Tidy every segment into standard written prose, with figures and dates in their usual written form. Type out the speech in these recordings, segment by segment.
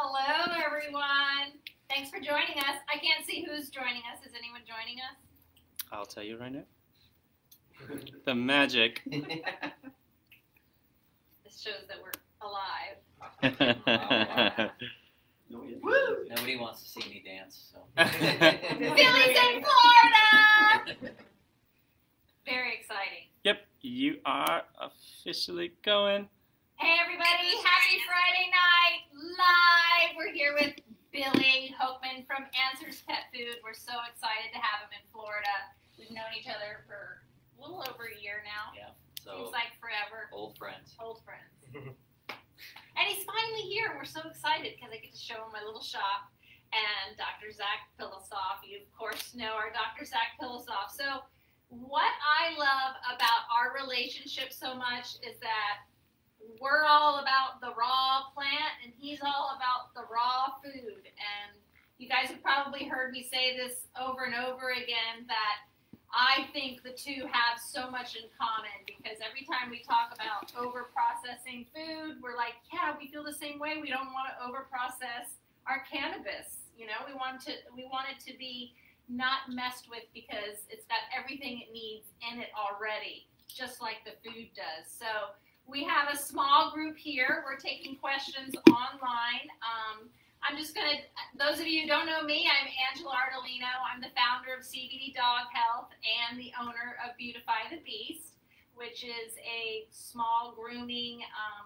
Hello, everyone. Thanks for joining us. I can't see who's joining us. Is anyone joining us? I'll tell you right now. The magic. This shows that we're alive. Woo! Nobody wants to see me dance, so. Billy's in Florida! Very exciting. Yep, you are officially going. Hey everybody, happy Friday night, live. We're here with Billy Hoekman from Answers Pet Food. We're so excited to have him in Florida. We've known each other for a little over a year now. Yeah, so. Seems like forever. Old friends. Old friends. And he's finally here. We're so excited because I get to show him my little shop. And Dr. Zach Pilosoff, you of course know our Dr. Zach Pilosoff. So what I love about our relationship so much is that we're all about the raw plant and he's all about the raw food. And you guys have probably heard me say this over and over again, that I think the two have so much in common because every time we talk about over-processing food, we're like, yeah, we feel the same way. We don't want to over-process our cannabis. You know, we want it to be not messed with because it's got everything it needs in it already, just like the food does. So we have a small group here. We're taking questions online. I'm just going to, those of you who don't know me, I'm Angela Ardolino. I'm the founder of CBD Dog Health and the owner of Beautify the Beast, which is a small grooming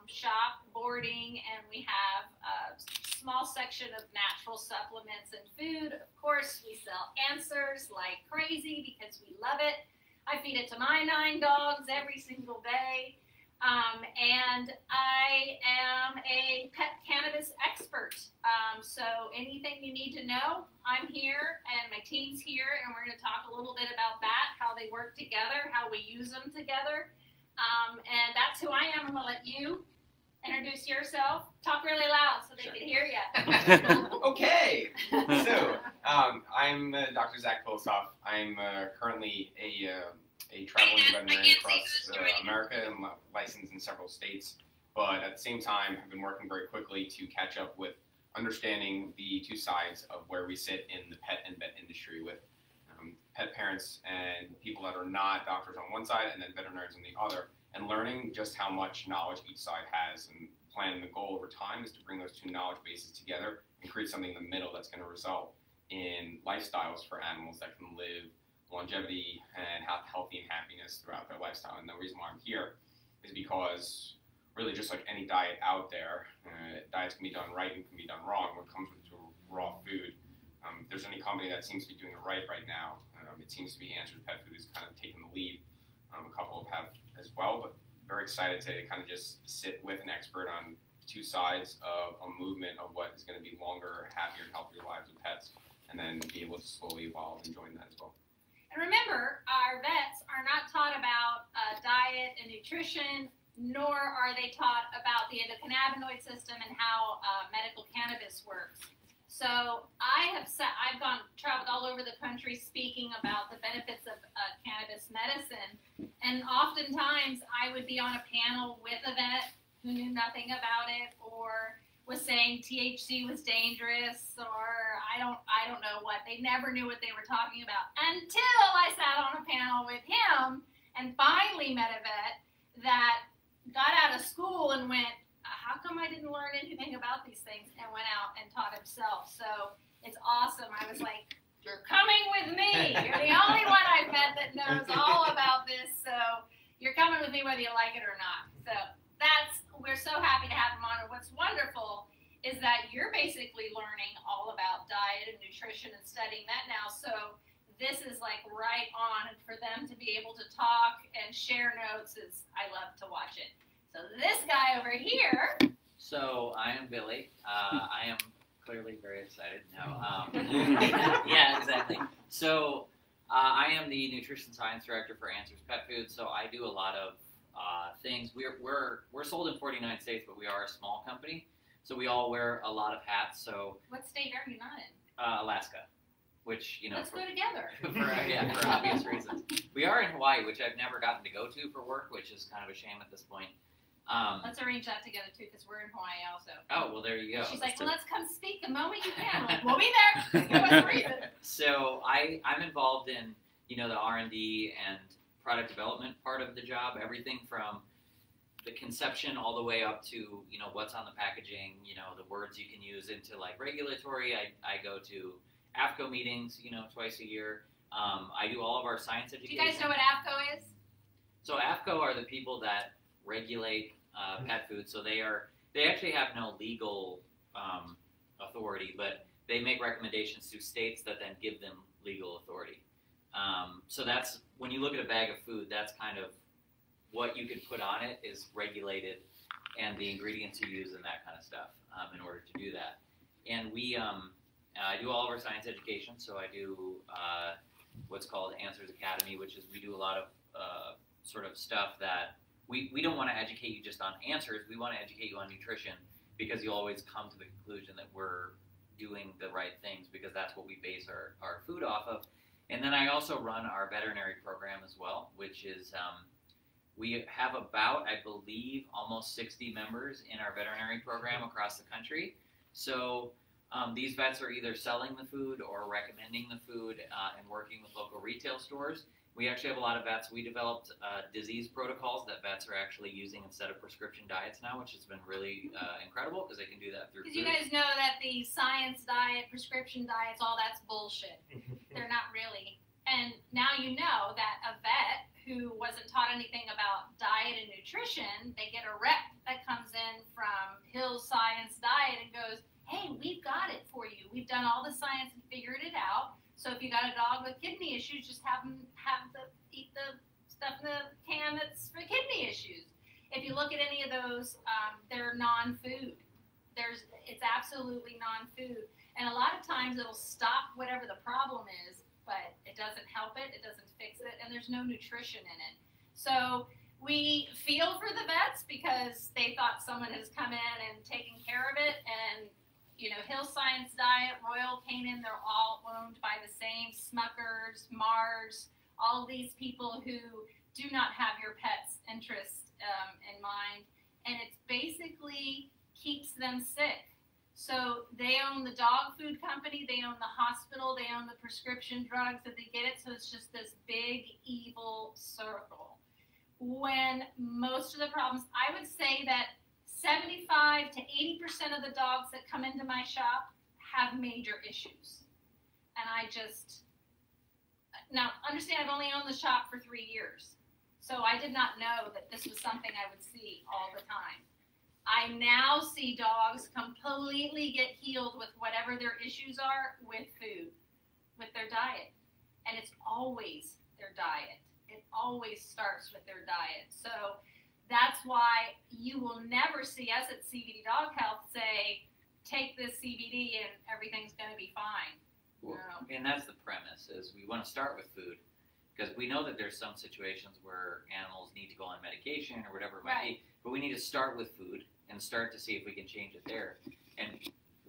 shop, boarding, and we have a small section of natural supplements and food. Of course, we sell Answers like crazy because we love it. I feed it to my 9 dogs every single day. And I am a pet cannabis expert. So anything you need to know, I'm here and my team's here, and we're going to talk a little bit about that, how they work together, how we use them together. And that's who I am. I'm going to let you introduce yourself. Talk really loud so they can hear you. Okay. So I'm Dr. Zach Pilosoff. I'm currently a traveling veterinarian across America and licensed in several states, but at the same time have been working very quickly to catch up with understanding the two sides of where we sit in the pet and vet industry with pet parents and people that are not doctors on one side and then veterinarians on the other, and learning just how much knowledge each side has. And the plan and the goal over time is to bring those two knowledge bases together and create something in the middle that's going to result in lifestyles for animals that can live longevity and healthy and happiness throughout their lifestyle. And the reason why I'm here is because really, just like any diet out there, diets can be done right and can be done wrong when it comes to raw food. If there's any company that seems to be doing it right now, it seems to be Answers Pet Food is kind of taking the lead. A couple have as well, but very excited to kind of just sit with an expert on two sides of a movement of what is going to be longer, happier, and healthier lives with pets, and then be able to slowly evolve and join that as well. And remember, our vets are not taught about diet and nutrition, nor are they taught about the endocannabinoid system and how medical cannabis works. So I've traveled all over the country speaking about the benefits of cannabis medicine. And oftentimes I would be on a panel with a vet who knew nothing about it or was saying THC was dangerous, or I don't know what. They never knew what they were talking about until I sat on a panel with him and finally met a vet that got out of school and went, how come I didn't learn anything about these things, and went out and taught himself. So it's awesome. I was like, you're coming with me. You're the only one I've met that knows all about this. So you're coming with me whether you like it or not. So we're so happy to have him on. And what's wonderful is that you're basically learning all about diet and nutrition and studying that now. So this is like right on, and for them to be able to talk and share notes is, I love to watch it. So this guy over here. So I am Billy. I am clearly very excited now. Yeah, exactly. So I am the nutrition science director for Answers Pet Food. So I do a lot of things. We're sold in 49 states, but we are a small company, so we all wear a lot of hats. So what state are you not in? Alaska, which, you know, let's go together. Yeah, for obvious reasons. We are in Hawaii, which I've never gotten to go to for work, which is kind of a shame at this point. Let's arrange that together too, because we're in Hawaii also. Oh, well, there you go. She's like, well, let's come speak the moment you can. I'm like, we'll be there. What's the reason? So I'm involved in, you know, the R&D and product development part of the job, everything from the conception all the way up to, you know, what's on the packaging, you know, the words you can use into like regulatory. I go to AFCO meetings, you know, twice a year. I do all of our science education. Do you guys know what AFCO is? So AFCO are the people that regulate pet food. So they actually have no legal authority, but they make recommendations to states that then give them legal authority. So that's, when you look at a bag of food, that's kind of what you can put on it is regulated, and the ingredients you use and that kind of stuff in order to do that. And we I do all of our science education. So I do what's called Answers Academy, which is we do a lot of sort of stuff that we don't want to educate you just on answers. We want to educate you on nutrition, because you always come to the conclusion that we're doing the right things, because that's what we base our food off of. And then I also run our veterinary program as well, which is we have about, I believe, almost 60 members in our veterinary program across the country. So these vets are either selling the food or recommending the food and working with local retail stores. We actually have a lot of vets. We developed disease protocols that vets are actually using instead of prescription diets now, which has been really incredible, because they can do that through food. Because you guys know that the science diet, prescription diets, all that's bullshit. They're not really. And now you know that a vet who wasn't taught anything about diet and nutrition, they get a rep that comes in from Hill's Science Diet and goes, hey, we've got it for you. We've done all the science and figured it out. So if you got a dog with kidney issues, just have them eat the stuff in the can that's for kidney issues. If you look at any of those, they're non-food. It's absolutely non-food. And a lot of times it'll stop whatever the problem is, but it doesn't help it, it doesn't fix it, and there's no nutrition in it. So we feel for the vets, because they thought someone has come in and taken care of it, and you know, Hill Science Diet, Royal Canin, they're all owned by the same Smuckers, Mars, all these people who do not have your pet's interest in mind, and it basically keeps them sick. So they own the dog food company, they own the hospital, they own the prescription drugs that they get it, so it's just this big evil circle. When most of the problems, I would say that 75 to 80% of the dogs that come into my shop have major issues. And I just, now understand I've only owned the shop for 3 years. So I did not know that this was something I would see all the time. I now see dogs completely get healed with whatever their issues are with food, with their diet. And it's always their diet. It always starts with their diet. So that's why you will never see us at CBD Dog Health say, take this CBD and everything's going to be fine. Well, no. And that's the premise, is we want to start with food, because we know that there's some situations where animals need to go on medication or whatever it might be, but we need to start with food and start to see if we can change it there. And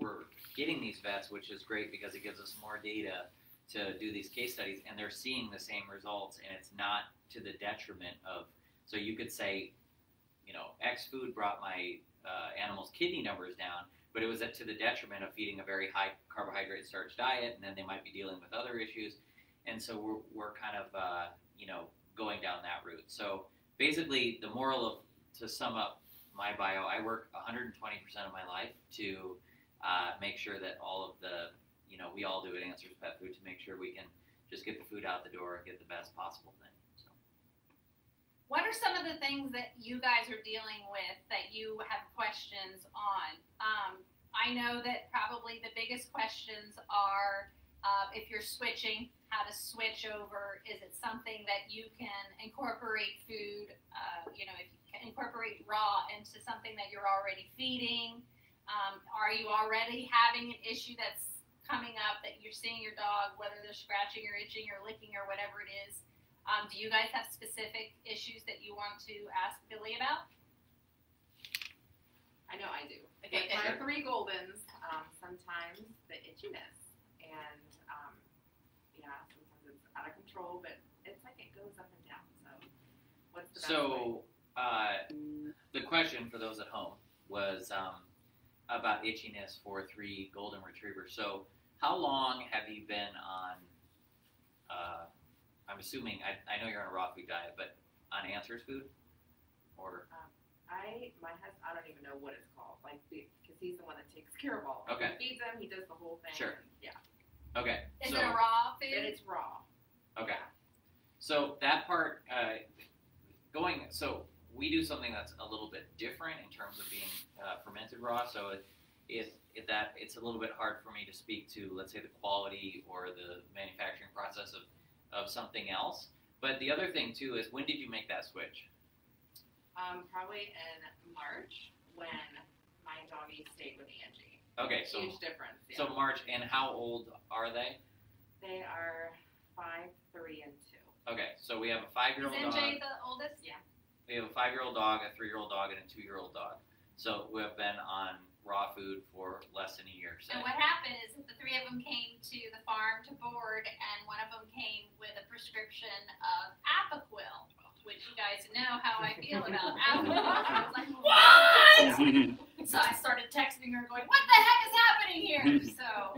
we're getting these vets, which is great, because it gives us more data to do these case studies, and they're seeing the same results, and it's not to the detriment of, so you could say, you know, X food brought my animal's kidney numbers down, but it was to the detriment of feeding a very high carbohydrate starch diet, and then they might be dealing with other issues. And so we're kind of, you know, going down that route. So basically the moral of, to sum up my bio, I work 120% of my life to make sure that all of the, you know, we all do at Answers Pet Food to make sure we can just get the food out the door and get the best possible thing. So. What are some of the things that you guys are dealing with that you have questions on? I know that probably the biggest questions are, if you're switching, how to switch over. Is it something that you can incorporate food, you know, if you can incorporate raw into something that you're already feeding? Are you already having an issue that's coming up that you're seeing your dog, whether they're scratching or itching or licking or whatever it is? Do you guys have specific issues that you want to ask Billy about? I know I do. Okay, my three Goldens, sometimes the itchiness. And, yeah, sometimes it's out of control, but it's like it goes up and down. So what's the best way? The question for those at home was about itchiness for 3 golden retrievers. So how long have you been on, I'm assuming, I know you're on a raw food diet, but on Answers Food? Or my husband, I don't even know what it's called, like, because he's the one that takes care of all of them. Okay. He feeds them, he does the whole thing. Sure. Yeah. Okay. Is it a raw food? It's raw. Okay. Yeah. So that part, so we do something that's a little bit different in terms of being fermented raw. So it's a little bit hard for me to speak to, let's say, the quality or the manufacturing process of something else. But the other thing too is, when did you make that switch? Probably in March when my doggy stayed with Angie. Okay, so huge difference. Yeah. So March, and how old are they? They are 5, 3, and 2. Okay, so we have a 5-year-old dog. Is MJ the oldest? Yeah. We have a 5-year-old dog, a 3-year-old dog, and a 2-year-old dog. So we have been on raw food for less than a year. So what happened is that the 3 of them came to the farm to board, and one of them came with a prescription of Apoquel, which you guys know how I feel about Apoquel. I was like, what? So I started texting her going, what the heck is happening here? So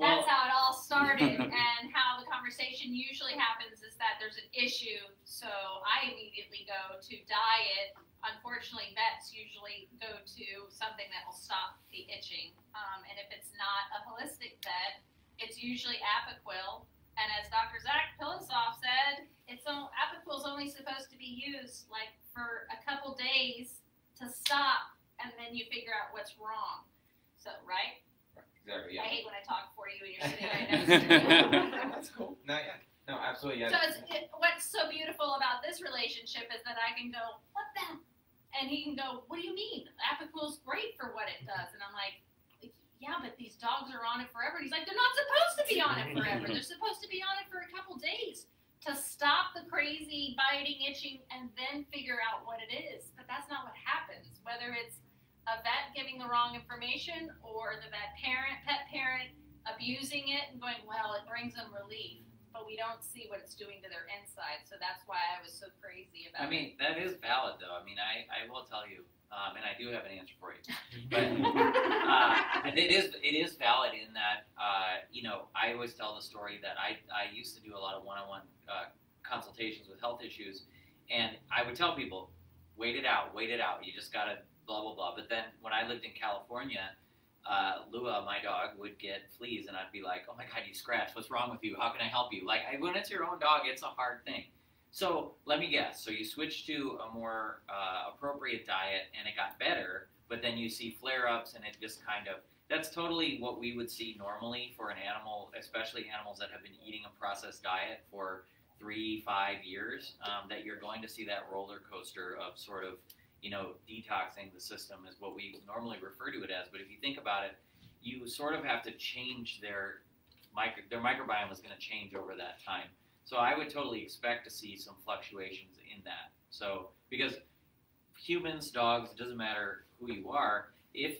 well, that's how it all started, and how the conversation usually happens is that there's an issue, so I immediately go to diet. Unfortunately, vets usually go to something that will stop the itching, and if it's not a holistic vet, it's usually Apoquel. And as Dr. Zach Pilosoff said, Apoquel is only supposed to be used like for a couple days to stop, and then you figure out what's wrong. So, right? Exactly, yeah. I hate when I talk for you and you're sitting right next to me. That's cool. No, yeah. No, absolutely. Yeah. So what's so beautiful about this relationship is that I can go, what the? And he can go, what do you mean? Apoquel's great for what it does. And I'm like, yeah, but these dogs are on it forever. And he's like, they're not supposed to be on it forever. They're supposed to be on it for a couple days to stop the crazy biting, itching, and then figure out what it is. But that's not what happens. Whether it's a vet giving the wrong information or the pet parent abusing it and going, well, it brings them relief, but we don't see what it's doing to their inside. So that's why I was so crazy about it. I mean, that is valid, though. I mean, I will tell you, and I do have an answer for you. But it is valid in that, you know, I always tell the story that I used to do a lot of one-on-one consultations with health issues, and I would tell people, wait it out, wait it out. You just got to blah, blah, blah. But then when I lived in California, Lua, my dog, would get fleas, and I'd be like, oh my God, you scratched. What's wrong with you? How can I help you? Like, when it's your own dog, it's a hard thing. So let me guess. So you switched to a more appropriate diet, and it got better, but then you see flare-ups, and it just kind of, that's totally what we would see normally for an animal, especially animals that have been eating a processed diet for 3-5 years, that you're going to see that roller coaster of sort of, you know, detoxing the system is what we normally refer to it as. But if you think about it, you sort of have to change their microbiome is going to change over that time. So I would totally expect to see some fluctuations in that. So because humans, dogs, it doesn't matter who you are, if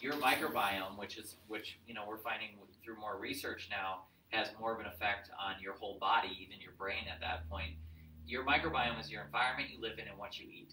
your microbiome, which you know, we're finding through more research now, has more of an effect on your whole body, even your brain at that point. Your microbiome is your environment you live in and what you eat.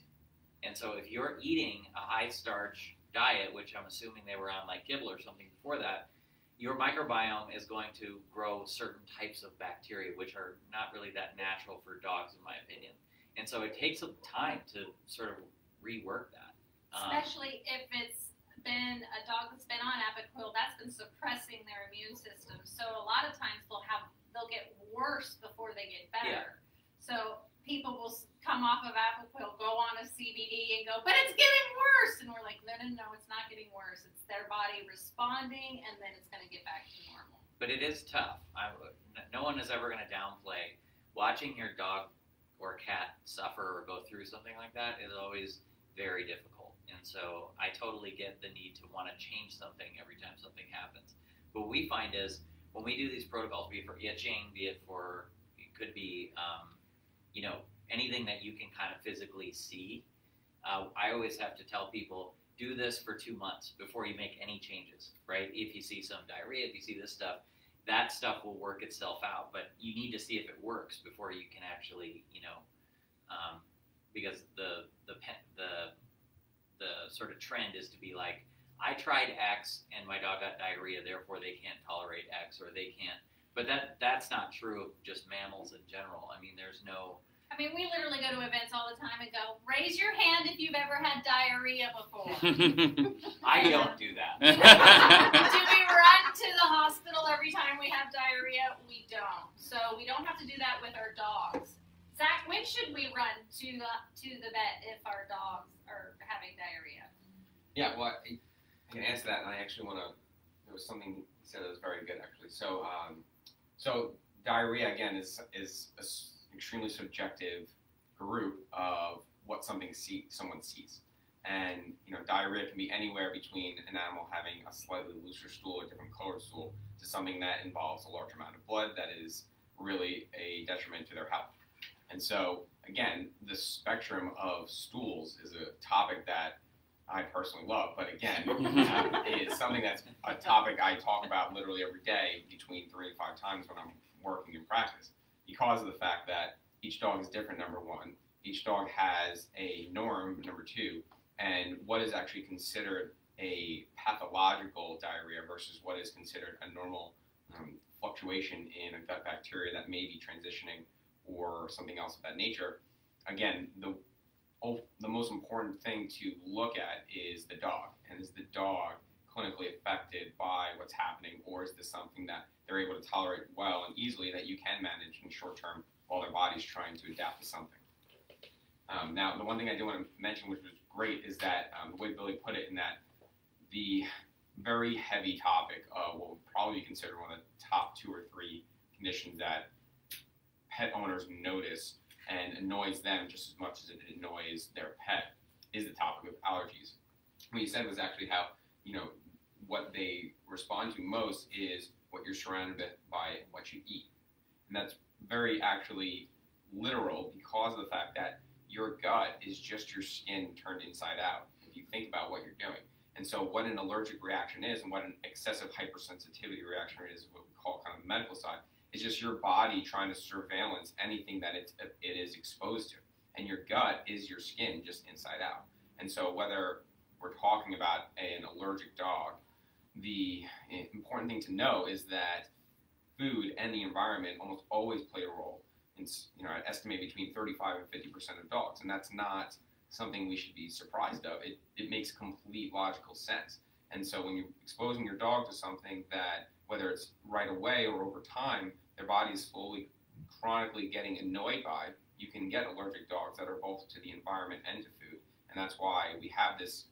And so if you're eating a high-starch diet, which I'm assuming they were on like kibble or something before that, your microbiome is going to grow certain types of bacteria, which are not really that natural for dogs, in my opinion. And so it takes some time to sort of rework that. Especially if it's been a dog that's been on Apoquel, that's been suppressing their immune system. So a lot of times they'll get worse before they get better. Yeah. So people will come off of Apoquel, go on a CBD, and go, but it's getting worse. And we're like, no, no, no, it's not getting worse. It's their body responding, and then it's going to get back to normal. But it is tough. No one is ever going to downplay watching your dog or cat suffer or go through something like that is always very difficult. And so I totally get the need to want to change something every time something happens. What we find is when we do these protocols, be it for itching, be it for, it could be, you know, anything that you can kind of physically see, I always have to tell people, do this for 2 months before you make any changes, right? If you see some diarrhea, if you see this stuff, that stuff will work itself out, but you need to see if it works before you can actually, you know, because the sort of trend is to be like, I tried X and my dog got diarrhea, therefore they can't tolerate X, or they can't. But that's not true of just mammals in general. I mean, there's no... I mean, we literally go to events all the time and go, raise your hand if you've ever had diarrhea before. I don't do that. Do we run to the hospital every time we have diarrhea? We don't. So we don't have to do that with our dogs. Zach, when should we run to the vet if our dogs are having diarrhea? Yeah, well, I can answer that, and I actually want to, there was something he said that was very good, actually. So, so diarrhea, again, is a extremely subjective group of what someone sees, and you know, diarrhea can be anywhere between an animal having a slightly looser stool or different colored stool to something that involves a large amount of blood that is really a detriment to their health. And so again, the spectrum of stools is a topic that I personally love, but again, it is something that's a topic I talk about literally every day between 3 to 5 times when I'm working in practice, because of the fact that each dog is different, number one. Each dog has a norm, number two, and what is actually considered a pathological diarrhea versus what is considered a normal fluctuation in a gut bacteria that may be transitioning or something else of that nature. Again, the most important thing to look at is the dog, and is the dog clinically affected by what's happening, or is this something that they're able to tolerate well and easily that you can manage in short term while their body's trying to adapt to something. Now, the one thing I do want to mention, which was great, is that the way Billy put it, in that the very heavy topic of what would probably be considered one of the top 2 or 3 conditions that pet owners notice and annoys them just as much as it annoys their pet, is the topic of allergies. What you said was actually how, you know, what they respond to most is what you're surrounded by, what you eat. And that's very actually literal, because of the fact that your gut is just your skin turned inside out, if you think about what you're doing. And so what an allergic reaction is, and what an excessive hypersensitivity reaction is, what we call kind of the medical side, is just your body trying to surveillance anything that it is exposed to. And your gut is your skin just inside out. And so whether we're talking about an allergic dog, the important thing to know is that food and the environment almost always play a role. It's, you know, I estimate between 35 and 50% of dogs, and that's not something we should be surprised of. It makes complete logical sense. And so when you're exposing your dog to something that, whether it's right away or over time, their body is slowly, chronically getting annoyed by, you can get allergic dogs that are both to the environment and to food. And that's why we have this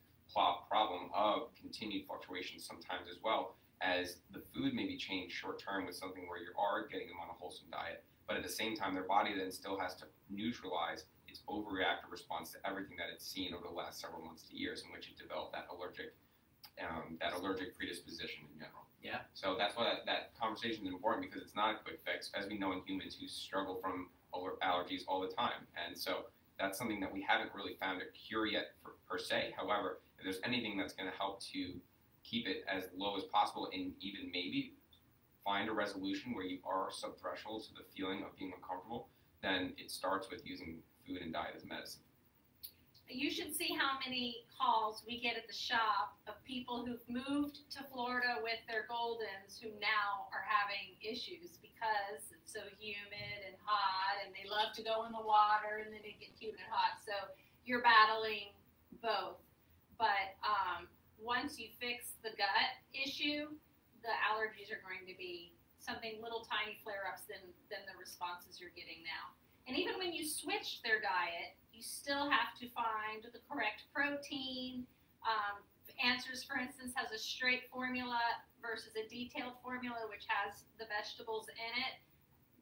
problem of continued fluctuations sometimes, as well as the food may be changed short term with something where you are getting them on a wholesome diet, but at the same time their body then still has to neutralize its overreactive response to everything that it's seen over the last several months to years, in which it developed that allergic predisposition in general. Yeah. So that's why that conversation is important, because it's not a quick fix, as we know in humans who struggle from allergies all the time. And so that's something that we haven't really found a cure yet per se. However, if there's anything that's going to help to keep it as low as possible, and even maybe find a resolution where you are sub-threshold to the feeling of being uncomfortable, then it starts with using food and diet as medicine. You should see how many calls we get at the shop of people who've moved to Florida with their Goldens who now are having issues because it's so humid and hot, and they love to go in the water and then they get humid and hot. So you're battling both. But once you fix the gut issue, the allergies are going to be something little tiny flare-ups than the responses you're getting now. And even when you switch their diet, you still have to find the correct protein. Answers, for instance, has a straight formula versus a detailed formula, which has the vegetables in it.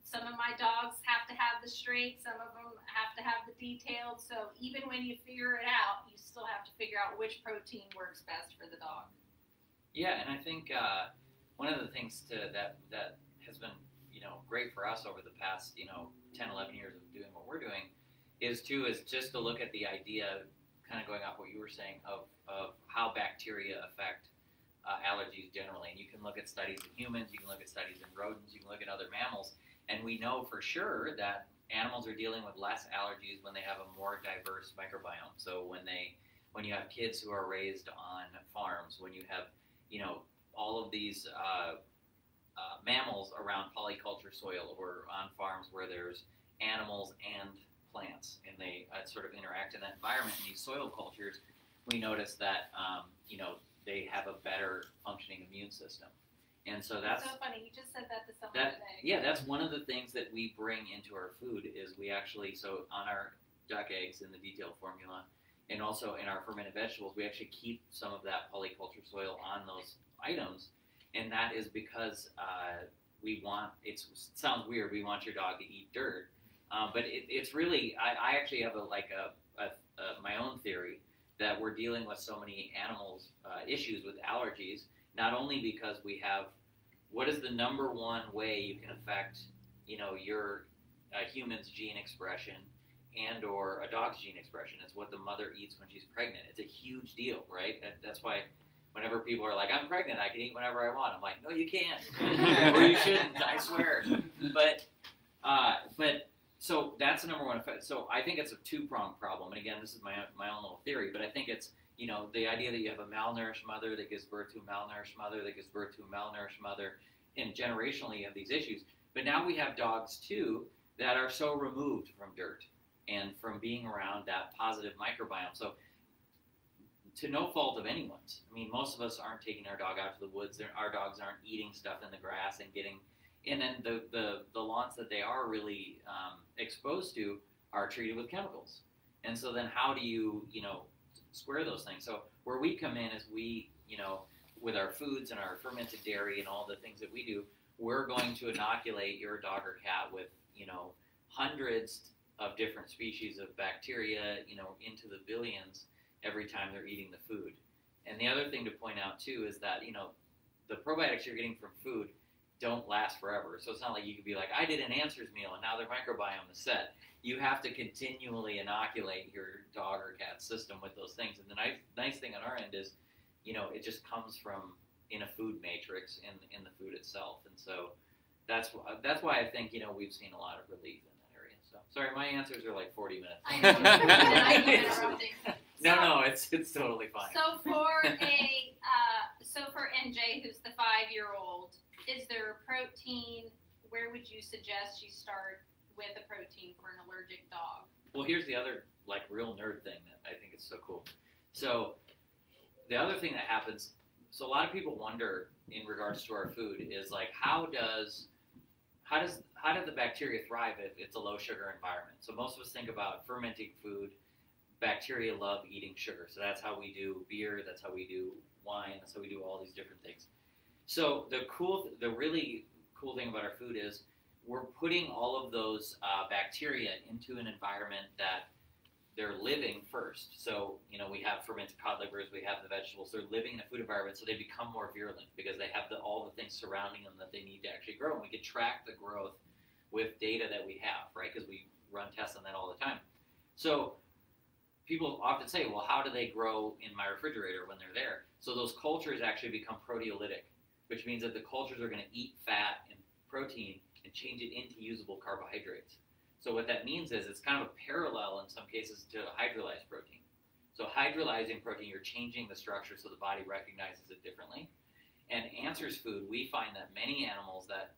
Some of my dogs have to have the straight, some of them have to have the detailed. So even when you figure it out, you still have to figure out which protein works best for the dog. Yeah, and I think one of the things that has been, you know, great for us over the past, you know, 10, 11 years of doing what we're doing is just to look at the idea, kind of going off what you were saying, of how bacteria affect allergies generally. And you can look at studies in humans, you can look at studies in rodents, you can look at other mammals, and we know for sure that animals are dealing with less allergies when they have a more diverse microbiome. So when you have kids who are raised on farms, when you have, you know, all of these mammals around polyculture soil or on farms where there's animals and plants and they sort of interact in that environment, in these soil cultures, we notice that, you know, they have a better functioning immune system. And so that's so funny. You just said that to someone today. Yeah, that's one of the things that we bring into our food is we actually, so on our duck eggs in the detailed formula and also in our fermented vegetables, we actually keep some of that polyculture soil on those items. And that is because we want, it sounds weird, we want your dog to eat dirt. But it's really, I actually have my own theory that we're dealing with so many animals issues with allergies. Not only because we have, what is the number one way you can affect, you know, your human's gene expression and or a dog's gene expression? It's what the mother eats when she's pregnant. It's a huge deal, right? That's why whenever people are like, I'm pregnant, I can eat whenever I want. I'm like, no, you can't. Or you shouldn't, I swear. But so that's the number one effect. So I think it's a two-pronged problem. And again, this is my own little theory, but I think it's, you know, the idea that you have a malnourished mother that gives birth to a malnourished mother that gives birth to a malnourished mother, and generationally you have these issues. But now we have dogs, too, that are so removed from dirt and from being around that positive microbiome. So to no fault of anyone's. I mean, most of us aren't taking our dog out to the woods. Our dogs aren't eating stuff in the grass and getting... And then the lawns that they are really exposed to are treated with chemicals. And so then how do you, you know... square those things. So where we come in is we, you know, with our foods and our fermented dairy and all the things that we do, we're going to inoculate your dog or cat with, you know, hundreds of different species of bacteria, you know, into the billions every time they're eating the food. And the other thing to point out too is that, you know, the probiotics you're getting from food don't last forever. So it's not like you could be like, I did an Answers meal and now their microbiome is set. You have to continually inoculate your dog or cat system with those things. And the nice thing on our end is, you know, it just comes from in a food matrix in the food itself. And so that's why I think, you know, we've seen a lot of relief in that area. So sorry, my answers are like 40 minutes. I know. No, it's totally fine. So for for MJ, who's the 5-year-old, is there a protein? Where would you suggest you start with a protein for an allergic dog? Well, here's the other like real nerd thing that I think is so cool. So the other thing that happens, so a lot of people wonder in regards to our food is like, how do the bacteria thrive if it's a low sugar environment? So most of us think about fermenting food. Bacteria love eating sugar. So that's how we do beer. That's how we do wine. That's how we do all these different things. So the really cool thing about our food is we're putting all of those bacteria into an environment that they're living first. So, you know, we have fermented cod livers, we have the vegetables, they're living in a food environment, so they become more virulent because they have all the things surrounding them that they need to actually grow. And we can track the growth with data that we have, right? Because we run tests on that all the time. So people often say, well, how do they grow in my refrigerator when they're there? So those cultures actually become proteolytic, which means that the cultures are going to eat fat and protein and change it into usable carbohydrates. So what that means is it's kind of a parallel in some cases to hydrolyzed protein. So hydrolyzing protein, you're changing the structure so the body recognizes it differently. And Answers Food, we find that many animals that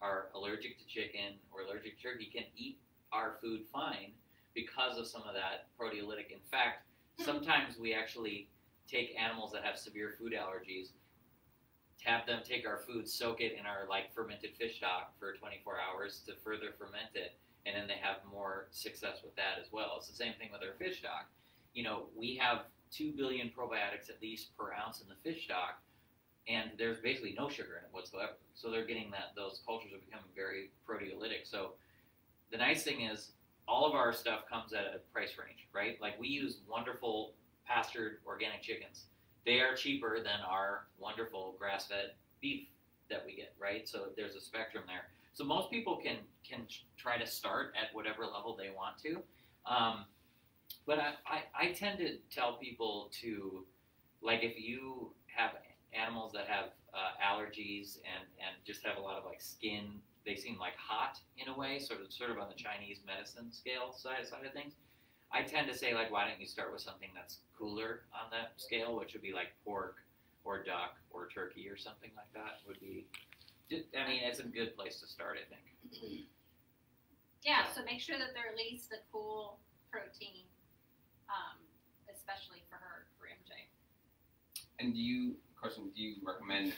are allergic to chicken or allergic to turkey can eat our food fine because of some of that proteolytic. In fact, sometimes we actually take animals that have severe food allergies, have them take our food, soak it in our like fermented fish stock for 24 hours to further ferment it, and then they have more success with that as well. It's the same thing with our fish stock. You know, we have 2 billion probiotics at least per ounce in the fish stock, and there's basically no sugar in it whatsoever. So they're getting that, those cultures are becoming very proteolytic. So the nice thing is all of our stuff comes at a price range, right? Like we use wonderful pastured organic chickens. They are cheaper than our wonderful grass-fed beef that we get, right? So there's a spectrum there. So most people can try to start at whatever level they want to. But I tend to tell people to, like if you have animals that have allergies and just have a lot of like skin. They seem like hot in a way, sort of on the Chinese medicine scale side of things. I tend to say, like, why don't you start with something that's cooler on that scale, which would be like pork or duck or turkey or something like that would be, I mean, it's a good place to start, I think. Yeah, so make sure that they're at least a cool protein, especially for her, for MJ. And do you, Carson, do you recommend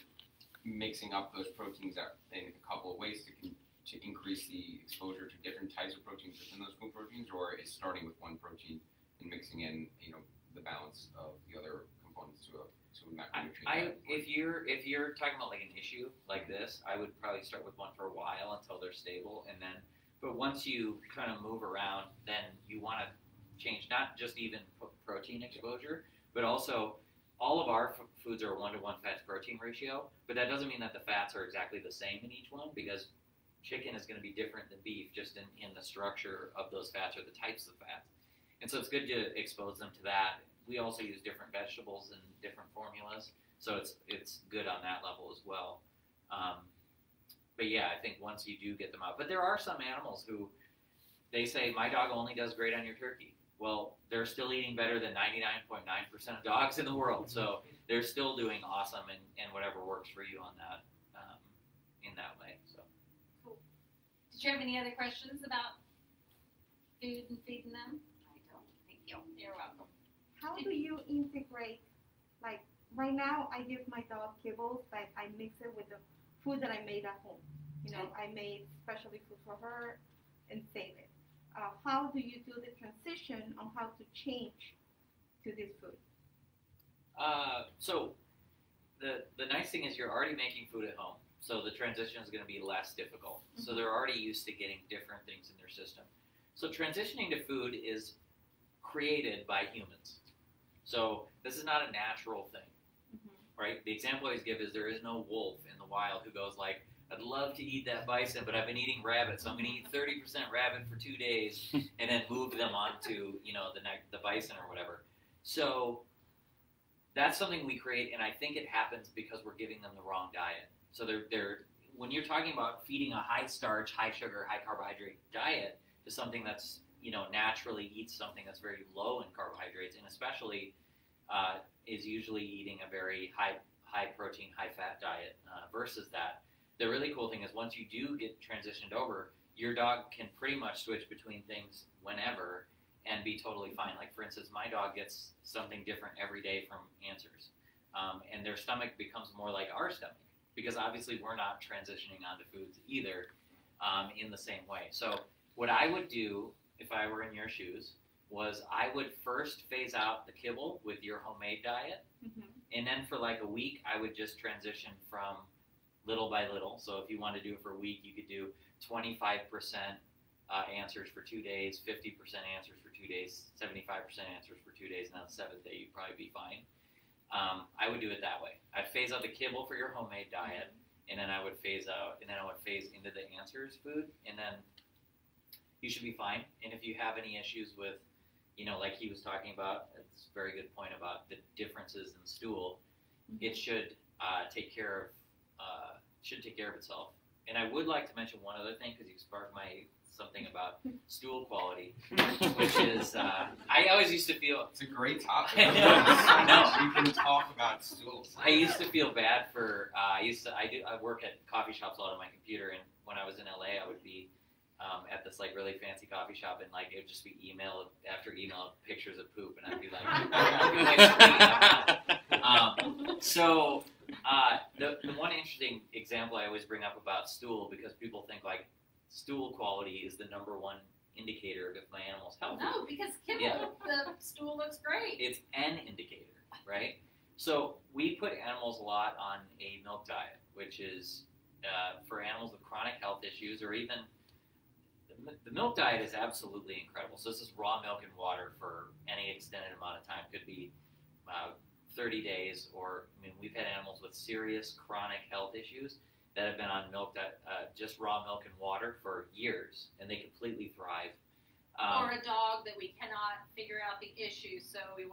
mixing up those proteins up in a couple of ways to increase the exposure to different types of proteins within those food proteins, or is starting with one protein and mixing in, you know, the balance of the other components to a macronutrient? If you're talking about like an issue like this, I would probably start with one for a while until they're stable, and then but once you kind of move around, then you want to change not just even protein exposure, but also all of our foods are a 1-to-1 fat to protein ratio, but that doesn't mean that the fats are exactly the same in each one, because chicken is going to be different than beef just in the structure of those fats or the types of fats. And so it's good to expose them to that. We also use different vegetables and different formulas, so it's good on that level as well. But yeah, I think once you do get them out, but there are some animals who they say, my dog only does great on your turkey. Well, they're still eating better than 99.9% of dogs in the world. So they're still doing awesome, and whatever works for you on that, in that way. So. Cool. Did you have any other questions about food and feeding them? I don't. Thank you. You're welcome. How do you integrate, like right now I give my dog kibbles, but I mix it with the food that I made at home. You know, I made specially food for her and save it. How do you do the transition on how to change to this food? So the nice thing is you're already making food at home, so the transition is going to be less difficult. Mm-hmm. So they're already used to getting different things in their system. So transitioning to food is created by humans. So this is not a natural thing, mm-hmm. right? The example I always give is there is no wolf in the wild who goes like, I'd love to eat that bison, but I've been eating rabbit, so I'm going to eat 30% rabbit for 2 days and then move them on to, you know, the bison or whatever. So that's something we create, and I think it happens because we're giving them the wrong diet. So they're when you're talking about feeding a high starch, high sugar, high carbohydrate diet to something that's, you know, naturally eats something that's very low in carbohydrates, and especially is usually eating a very high protein, high fat diet versus that. The really cool thing is once you do get transitioned over, your dog can pretty much switch between things whenever and be totally fine. Like, for instance, my dog gets something different every day from Answers. And their stomach becomes more like our stomach, because obviously we're not transitioning onto foods either in the same way. So what I would do if I were in your shoes was I would first phase out the kibble with your homemade diet. Mm-hmm. And then for like a week, I would just transition from little by little. So if you want to do it for a week, you could do 25% Answers for 2 days, 50% Answers for 2 days, 75% Answers for 2 days, and on the 7th day, you'd probably be fine. I would do it that way. I'd phase out the kibble for your homemade diet, and then I would phase out, and then I would phase into the Answers food, and then you should be fine. And if you have any issues with, you know, like he was talking about, it's a very good point about the differences in stool, it should take care of itself. And I would like to mention one other thing, because you sparked something about stool quality, which is I always used to feel it's a great topic. No, we can talk about stools. I used to feel bad for I work at coffee shops a lot on my computer, and when I was in LA, I would be at this like really fancy coffee shop, and like it would just be email after email of pictures of poop, and I'd be like, the one interesting example I always bring up about stool, because people think like stool quality is the #1 indicator of if my animal's healthy. No, because kibble, the stool looks great. It's an indicator, right? So we put animals a lot on a milk diet, which is for animals with chronic health issues, or even the milk diet is absolutely incredible. So this is raw milk and water for any extended amount of time. Could be 30 days, or I mean, we've had animals with serious chronic health issues that have been on milk that just raw milk and water for years, and they completely thrive. Or a dog that we cannot figure out the issue, so we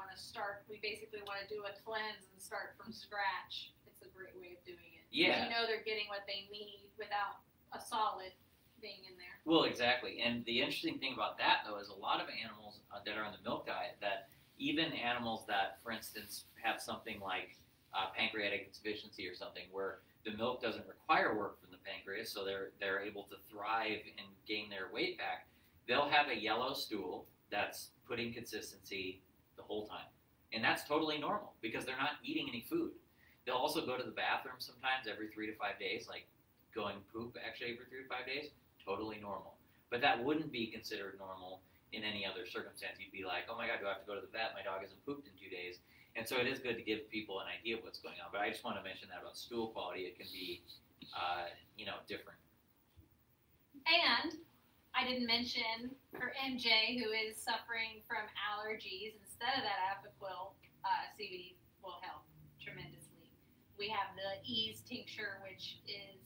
basically want to do a cleanse and start from scratch. It's a great way of doing it. Yeah. You know they're getting what they need without a solid being in there. Well, exactly. And the interesting thing about that, though, is a lot of animals that are on the milk diet, that even animals that, for instance, have something like pancreatic insufficiency or something where the milk doesn't require work from the pancreas, so they're able to thrive and gain their weight back, they'll have a yellow stool that's putting consistency the whole time. And that's totally normal because they're not eating any food. They'll also go to the bathroom sometimes every 3 to 5 days, like going poop actually every 3 to 5 days, totally normal. But that wouldn't be considered normal in any other circumstance. You'd be like, oh my God, do I have to go to the vet? My dog hasn't pooped in 2 days. And so it is good to give people an idea of what's going on. But I just want to mention that about stool quality, it can be, you know, different. And I didn't mention for MJ, who is suffering from allergies, instead of that Apoquel, CBD will help tremendously. We have the Ease tincture, which is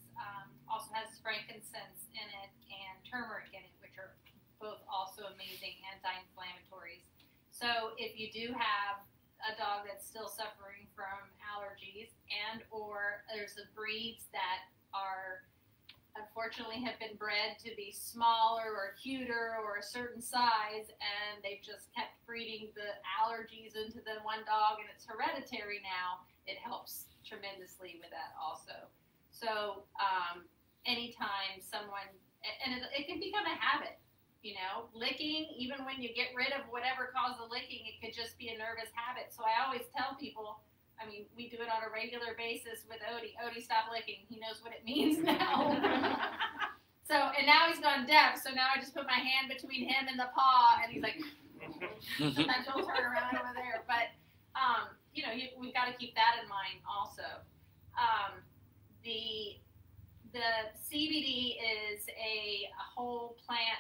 also has frankincense in it and turmeric in it, which are both also amazing anti-inflammatories. So if you do have a dog that's still suffering from allergies, and or there's the breeds that are unfortunately have been bred to be smaller or cuter or a certain size, and they've just kept breeding the allergies into the one dog and it's hereditary now, it helps tremendously with that also. So anytime someone, and it can become a habit, you know, licking, even when you get rid of whatever caused the licking, it could just be a nervous habit. So I always tell people, I mean, we do it on a regular basis with Odie. Odie, stop licking. He knows what it means now. So, and now he's gone deaf. So now I just put my hand between him and the paw, and he's like, sometimes he'll turn around over there. But, you know, we've got to keep that in mind also. The CBD is a whole plant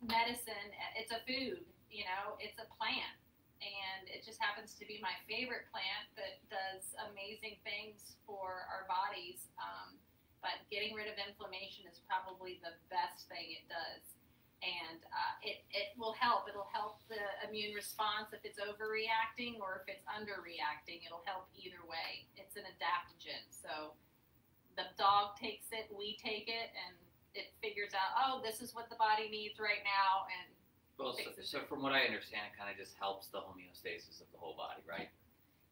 medicine. It's a food, you know, it's a plant. And it just happens to be my favorite plant that does amazing things for our bodies. But getting rid of inflammation is probably the best thing it does. And it will help. It'll help the immune response if it's overreacting or if it's underreacting. It'll help either way. It's an adaptogen. So the dog takes it, we take it, and it figures out, oh, this is what the body needs right now. And well, so from what I understand, it kind of just helps the homeostasis of the whole body, right?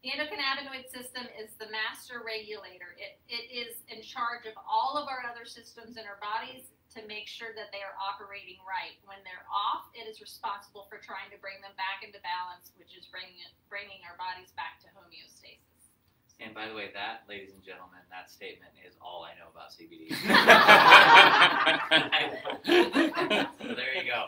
The endocannabinoid system is the master regulator. It is in charge of all of our other systems in our bodies to make sure that they are operating right. When they're off, it is responsible for trying to bring them back into balance, which is bringing our bodies back to homeostasis. And by the way, that, ladies and gentlemen, that statement is all I know about CBD. So there you go.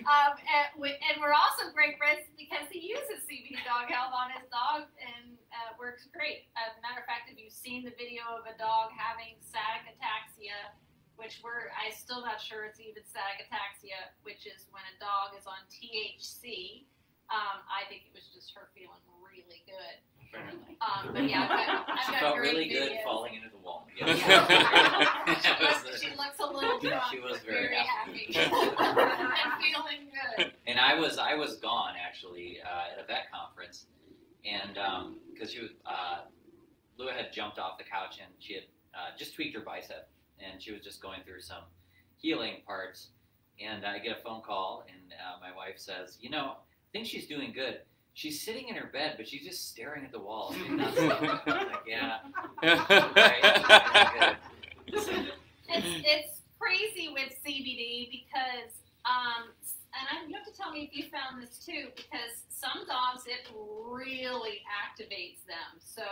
And we're also great friends because he uses CBD Dog Health on his dog and works great. As a matter of fact, if you've seen the video of a dog having static ataxia, which I'm still not sure it's even static ataxia, which is when a dog is on THC. I think it was just her feeling really good. But yeah, I've got felt really good falling into the wall. Yeah. She looks a little drunk. She was very happy. I'm feeling good. And I was gone actually at a vet conference, and because she was Lua had jumped off the couch and she had just tweaked her bicep and she was just going through some healing parts, and I get a phone call and my wife says, you know, I think she's doing good. She's sitting in her bed, but she's just staring at the wall. Like, yeah. Right. It's crazy with CBD because, and you have to tell me if you found this too, because some dogs, it really activates them. So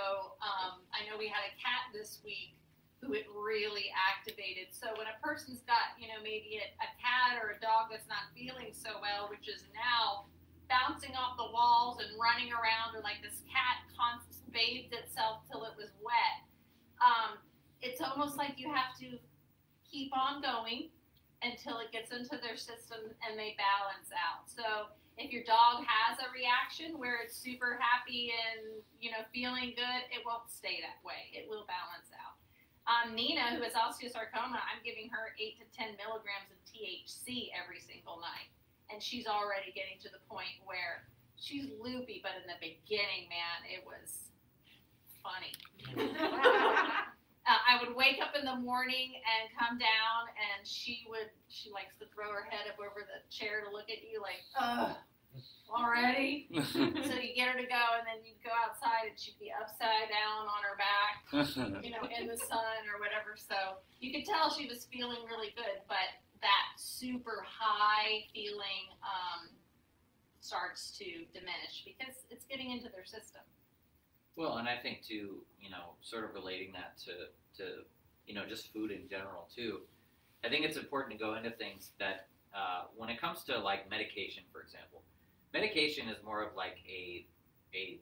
I know we had a cat this week who it really activated. So when a person's got, you know, maybe a cat or a dog that's not feeling so well, which is now bouncing off the walls and running around, or like this cat constantly bathed itself till it was wet. It's almost like you have to keep on going until it gets into their system and they balance out. So if your dog has a reaction where it's super happy and, you know, feeling good, it won't stay that way. It will balance out. Nina, who has osteosarcoma, I'm giving her 8 to 10 milligrams of THC every single night. And she's already getting to the point where she's loopy, but in the beginning, man, it was funny. I would wake up in the morning and come down, and she likes to throw her head up over the chair to look at you like, ugh, already? So you get her to go, and then you'd go outside, and she'd be upside down on her back, you know, in the sun or whatever. So you could tell she was feeling really good, but that super high feeling starts to diminish because it's getting into their system. Well, and I think too, you know, sort of relating that to you know, just food in general too, I think it's important to go into things that when it comes to like medication, for example, medication is more of like a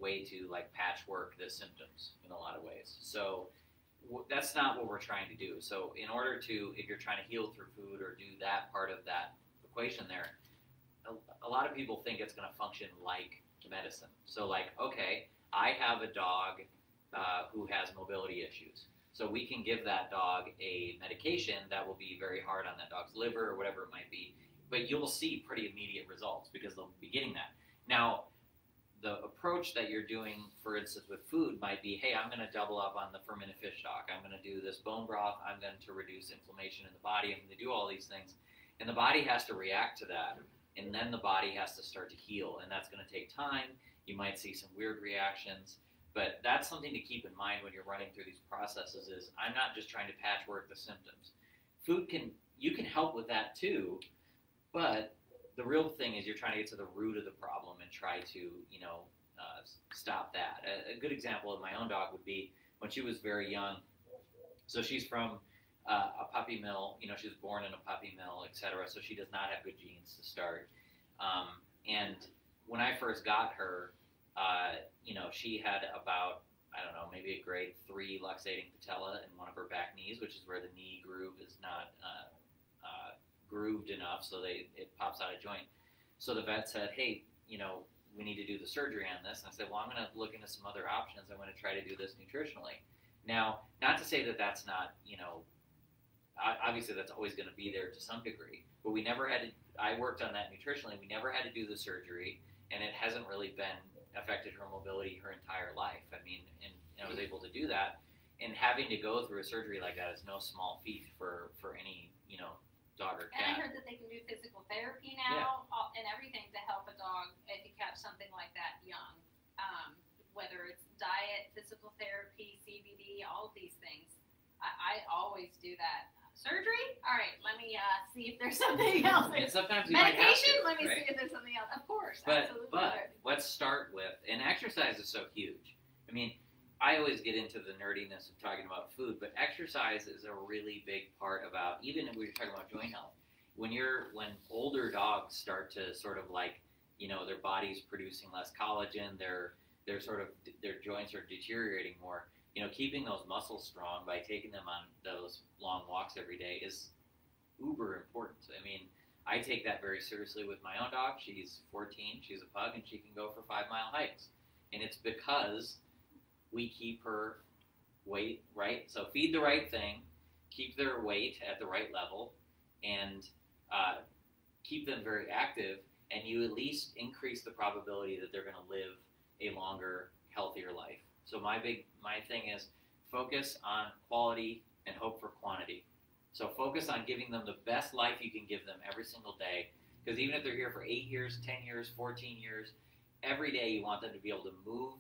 way to like patchwork the symptoms in a lot of ways. So that's not what we're trying to do. So in order to, if you're trying to heal through food or do that part of that equation there, a lot of people think it's going to function like medicine. So like, okay, I have a dog who has mobility issues. So we can give that dog a medication that will be very hard on that dog's liver or whatever it might be, but you'll see pretty immediate results because they'll be getting that. Now, the approach that you're doing, for instance, with food might be, hey, I'm going to double up on the fermented fish stock. I'm going to do this bone broth. I'm going to reduce inflammation in the body. I'm going to do all these things. And the body has to react to that. And then the body has to start to heal. And that's going to take time. You might see some weird reactions. But that's something to keep in mind when you're running through these processes is I'm not just trying to patchwork the symptoms. Food can, you can help with that too, but the real thing is you're trying to get to the root of the problem and try to, you know, stop that. A good example of my own dog would be when she was very young. So she's from a puppy mill, you know, she was born in a puppy mill, etc. So she does not have good genes to start. And when I first got her, you know, she had about, I don't know, maybe a grade 3 luxating patella in one of her back knees, which is where the knee groove is not grooved enough, so it pops out of joint. So the vet said, hey, you know, we need to do the surgery on this. And I said, well, I'm going to look into some other options. I'm going to try to do this nutritionally. Now, not to say that that's not, you know, obviously that's always going to be there to some degree, but we never had to, I worked on that nutritionally. We never had to do the surgery, and it hasn't really been affected her mobility her entire life. I mean, and I was able to do that, and having to go through a surgery like that is no small feat for any, you know, dog or cat. And I heard that they can do physical therapy now, yeah, and everything to help a dog if you catch something like that young, whether it's diet, physical therapy, CBD, all of these things. I always do that. Surgery? All right, let me see if there's something else. And sometimes you medication? Might have to, let me right? see if there's something else. Of course, but, absolutely. But let's start with, and exercise is so huge. I mean, I always get into the nerdiness of talking about food, but exercise is a really big part about, even if we were talking about joint health, when older dogs start to sort of like, you know, their body's producing less collagen, they're sort of, their joints are deteriorating more. You know, keeping those muscles strong by taking them on those long walks every day is uber important. I mean, I take that very seriously with my own dog. She's 14, she's a pug, and she can go for 5-mile hikes. And it's because we keep her weight, right? So feed the right thing, keep their weight at the right level, and keep them very active, and you at least increase the probability that they're going to live a longer, healthier life. So my thing is focus on quality and hope for quantity. So focus on giving them the best life you can give them every single day. Because even if they're here for 8 years, 10 years, 14 years, every day you want them to be able to move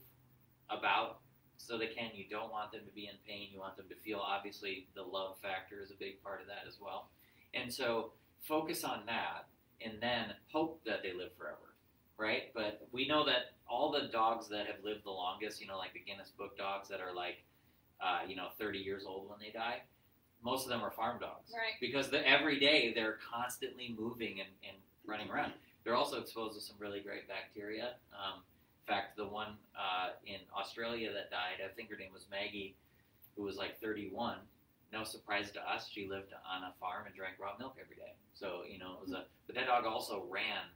about so they can. You don't want them to be in pain. You want them to feel, obviously, the love factor is a big part of that as well. And so focus on that and then hope that they live forever. Right? But we know that all the dogs that have lived the longest, you know, like the Guinness Book dogs that are like, you know, 30 years old when they die, most of them are farm dogs. Right. Because every day they're constantly moving and running around. They're also exposed to some really great bacteria. In fact, the one in Australia that died, I think her name was Maggie, who was like 31. No surprise to us, she lived on a farm and drank raw milk every day. So, you know, it was but that dog also ran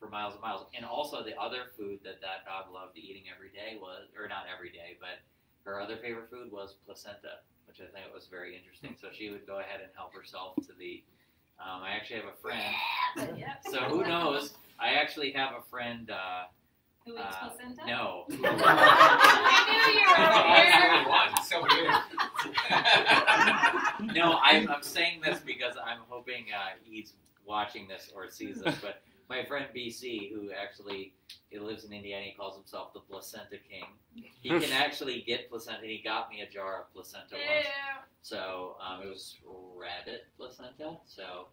for miles and miles. And also the other food that dog loved eating every day was, or not every day, but her other favorite food was placenta, which I think was very interesting. So she would go ahead and help herself to the, I actually have a friend, yeah, so who knows? I actually have a friend The week's placenta? No. I knew you were here. No, I'm saying this because I'm hoping he's watching this or sees this, but my friend BC, who actually lives in Indiana, he calls himself the placenta king. He can actually get placenta, and he got me a jar of placenta once. So it was rabbit placenta, so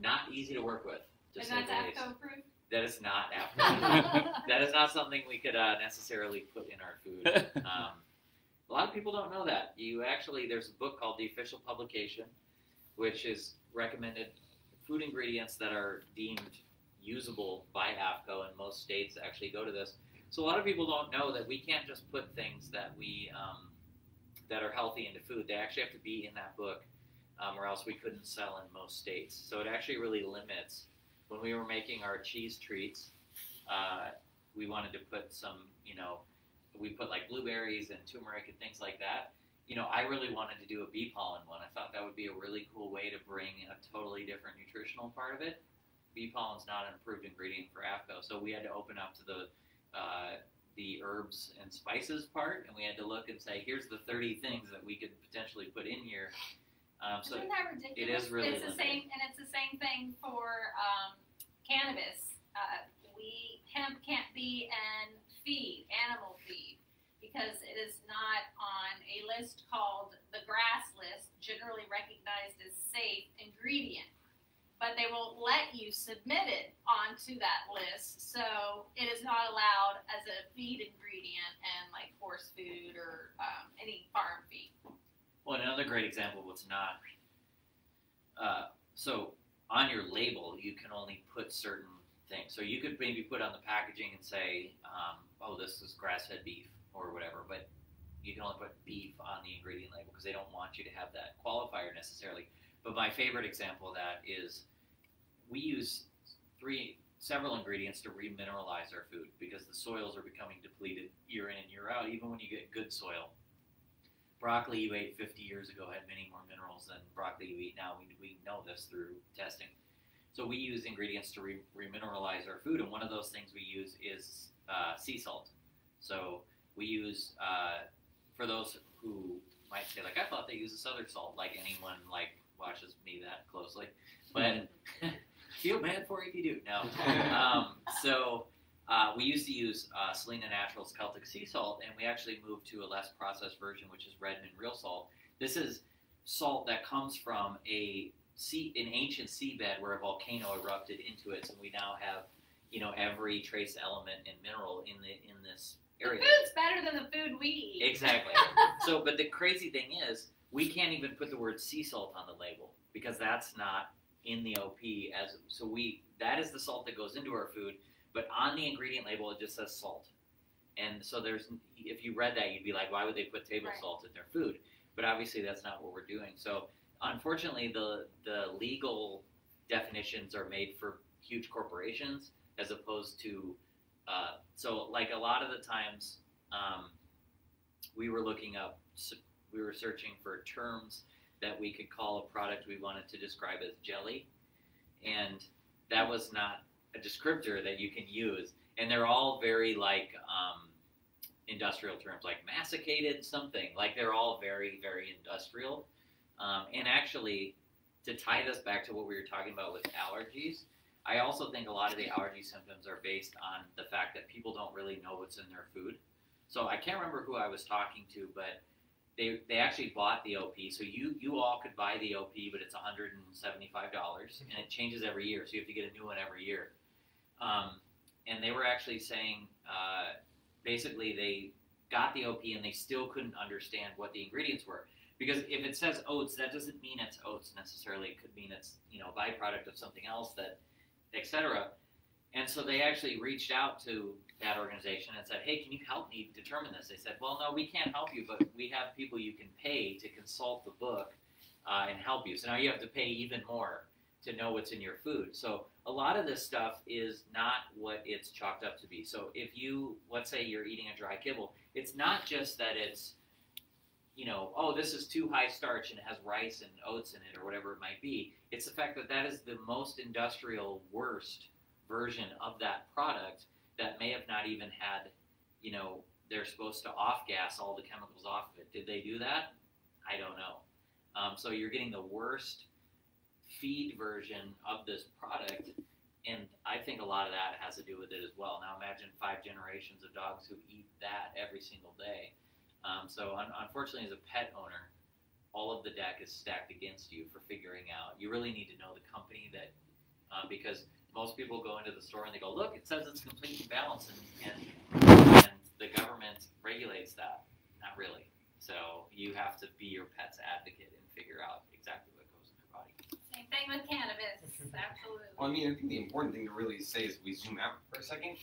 not easy to work with. And that's AFCO proof? That is not AFCO. That is not something we could necessarily put in our food. A lot of people don't know that. You actually, there's a book called The Official Publication, which is recommended food ingredients that are deemed usable by AFCO, and most states actually go to this. So a lot of people don't know that we can't just put things that we that are healthy into food. They actually have to be in that book, or else we couldn't sell in most states. So it actually really limits. When we were making our cheese treats, we wanted to put some, we put like blueberries and turmeric and things like that. I really wanted to do a bee pollen one. I thought that would be a really cool way to bring a totally different nutritional part of it. Bee pollen is not an approved ingredient for AFCO, so we had to open up to the herbs and spices part, and we had to look and say, here's the 30 things that we could potentially put in here. So isn't that ridiculous? It is really limited. It's the same thing for cannabis. Hemp can't be an feed, animal feed, because it is not on a list called the GRAS list, generally recognized as safe ingredient. But they won't let you submit it onto that list, so it is not allowed as a feed ingredient and like horse food or any farm feed. Well, another great example of what's not, so on your label, you can only put certain things. So you could maybe put on the packaging and say, oh, this is grass-fed beef or whatever, but you can only put beef on the ingredient label because they don't want you to have that qualifier necessarily. But my favorite example of that is we use several ingredients to remineralize our food because the soils are becoming depleted year in and year out, even when you get good soil. Broccoli you ate 50 years ago had many more minerals than broccoli you eat now. We know this through testing. So we use ingredients to remineralize our food, and one of those things we use is sea salt. So we use, for those who might say, like, I thought they use this other salt, like anyone, like, watches me that closely, but feel bad for it if you do. No. We used to use Selina Natural's Celtic Sea Salt, and we actually moved to a less processed version, which is Redmond Real Salt. This is salt that comes from an ancient seabed where a volcano erupted into it, so we now have, every trace element and mineral in this area. The food's better than the food we eat. Exactly. So, but the crazy thing is, we can't even put the word sea salt on the label because that's not in the OP. That is the salt that goes into our food, but on the ingredient label it just says salt. And so if you read that, you'd be like, why would they put table salt in their food? But obviously that's not what we're doing. So unfortunately, the legal definitions are made for huge corporations as opposed to so like a lot of the times we were searching for terms that we could call a product we wanted to describe as jelly, and that was not a descriptor that you can use. And they're all very like industrial terms, like masticated something. Like they're all very, very industrial. And actually, to tie this back to what we were talking about with allergies, I also think a lot of the allergy symptoms are based on the fact that people don't really know what's in their food. So I can't remember who I was talking to, but they actually bought the OP, so you all could buy the OP, but it's $175, and it changes every year, so you have to get a new one every year. And they were actually saying, basically, they got the OP, and they still couldn't understand what the ingredients were. Because if it says oats, that doesn't mean it's oats necessarily. It could mean it's a byproduct of something else, etc. And so they actually reached out to that organization and said, hey, can you help me determine this? They said, well, no, we can't help you, but we have people you can pay to consult the book and help you. So now you have to pay even more to know what's in your food. So a lot of this stuff is not what it's chalked up to be. So if you, let's say you're eating a dry kibble, it's not just that it's, oh, this is too high starch and it has rice and oats in it or whatever it might be. It's the fact that that is the most industrial, worst version of that product, that may have not even had, you know, they're supposed to off-gas all the chemicals off of it. Did they do that? I don't know. So you're getting the worst feed version of this product, and I think a lot of that has to do with it as well. Now imagine 5 generations of dogs who eat that every single day. So unfortunately, as a pet owner, all of the deck is stacked against you for figuring out. You really need to know the company that, because most people go into the store and they go, look, it says it's completely balanced, and the government regulates that. Not really. So you have to be your pet's advocate and figure out exactly what goes in their body. Same thing with cannabis. Absolutely. Well, I mean, I think the important thing to really say is, we zoom out for a second,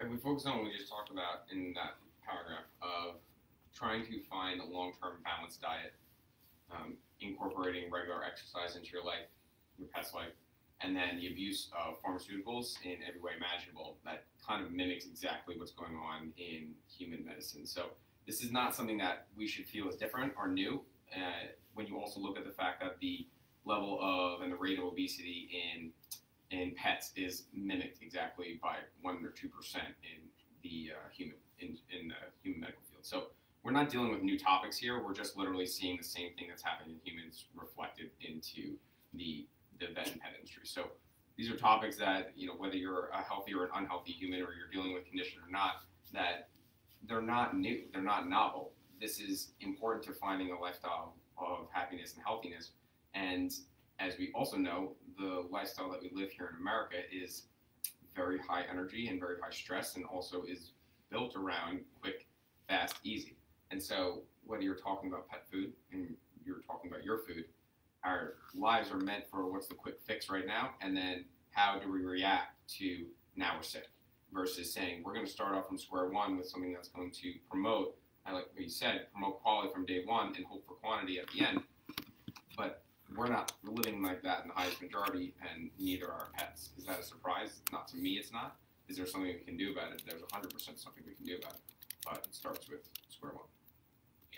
and we focus on what we just talked about in that paragraph of trying to find a long-term balanced diet, incorporating regular exercise into your life, your pet's life, and then the abuse of pharmaceuticals in every way imaginable. That kind of mimics exactly what's going on in human medicine. So this is not something that we should feel is different or new, when you also look at the fact that the level of and the rate of obesity in pets is mimicked exactly by 1 or 2% in the human medical field. So we're not dealing with new topics here. We're just literally seeing the same thing that's happening in humans reflected into the vet and pet industry. So these are topics that, you know, whether you're a healthy or an unhealthy human, or you're dealing with condition or not, that they're not new, they're not novel. This is important to finding a lifestyle of happiness and healthiness. And as we also know, the lifestyle that we live here in America is very high energy and very high stress, and also is built around quick, fast, easy. And so whether you're talking about pet food and you're talking about your food, our lives are meant for what's the quick fix right now, and then how do we react to now we're sick, versus saying we're going to start off from square one with something that's going to promote, I like what you said, promote quality from day one and hope for quantity at the end. But we're not living like that in the highest majority, and neither are our pets. Is that a surprise? Not to me, it's not. Is there something we can do about it? There's 100% something we can do about it, but it starts with square one.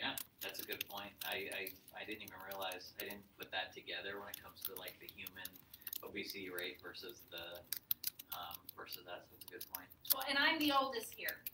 Yeah, that's a good point. I didn't even realize, I didn't put that together when it comes to like the human obesity rate versus the versus that. So that's a good point. Well, and I'm the oldest here,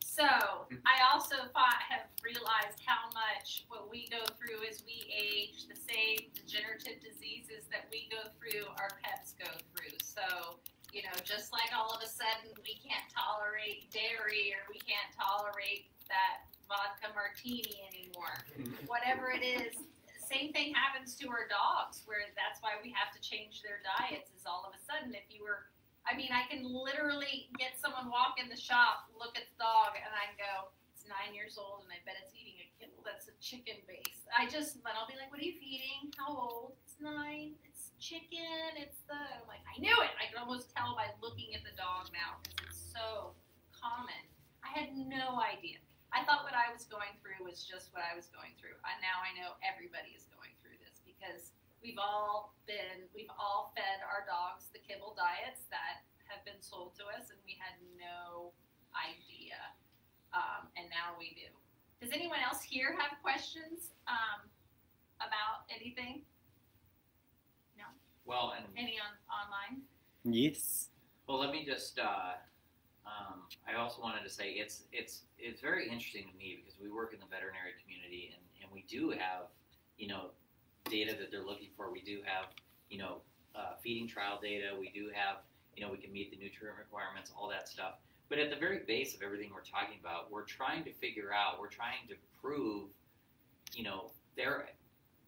so I also have realized how much what we go through as we age, the same degenerative diseases that we go through, our pets go through. So, you know, just like all of a sudden we can't tolerate dairy, or we can't tolerate that vodka martini anymore, whatever it is, same thing happens to our dogs, where that's why we have to change their diets, is all of a sudden, if you were, I mean, I can literally get someone walk in the shop, look at the dog, and I go, it's 9 years old and I bet it's eating a kibble that's a chicken base. But I'll be like, what are you feeding? How old? It's 9. It's chicken. It's the, I'm like, I knew it. I can almost tell by looking at the dog now, because it's so common. I had no idea. I thought what I was going through was just what I was going through. And now I know everybody is going through this, because we've all fed our dogs the kibble diets that have been sold to us, and we had no idea. And now we do. Does anyone else here have questions about anything? No? Well, and any online? Yes. Well, let me just... I also wanted to say it's very interesting to me, because we work in the veterinary community, and we do have, you know, data that they're looking for. We do have, you know, feeding trial data. We do have, you know, we can meet the nutrient requirements, all that stuff. But at the very base of everything we're talking about, we're trying to figure out, we're trying to prove, you know, they're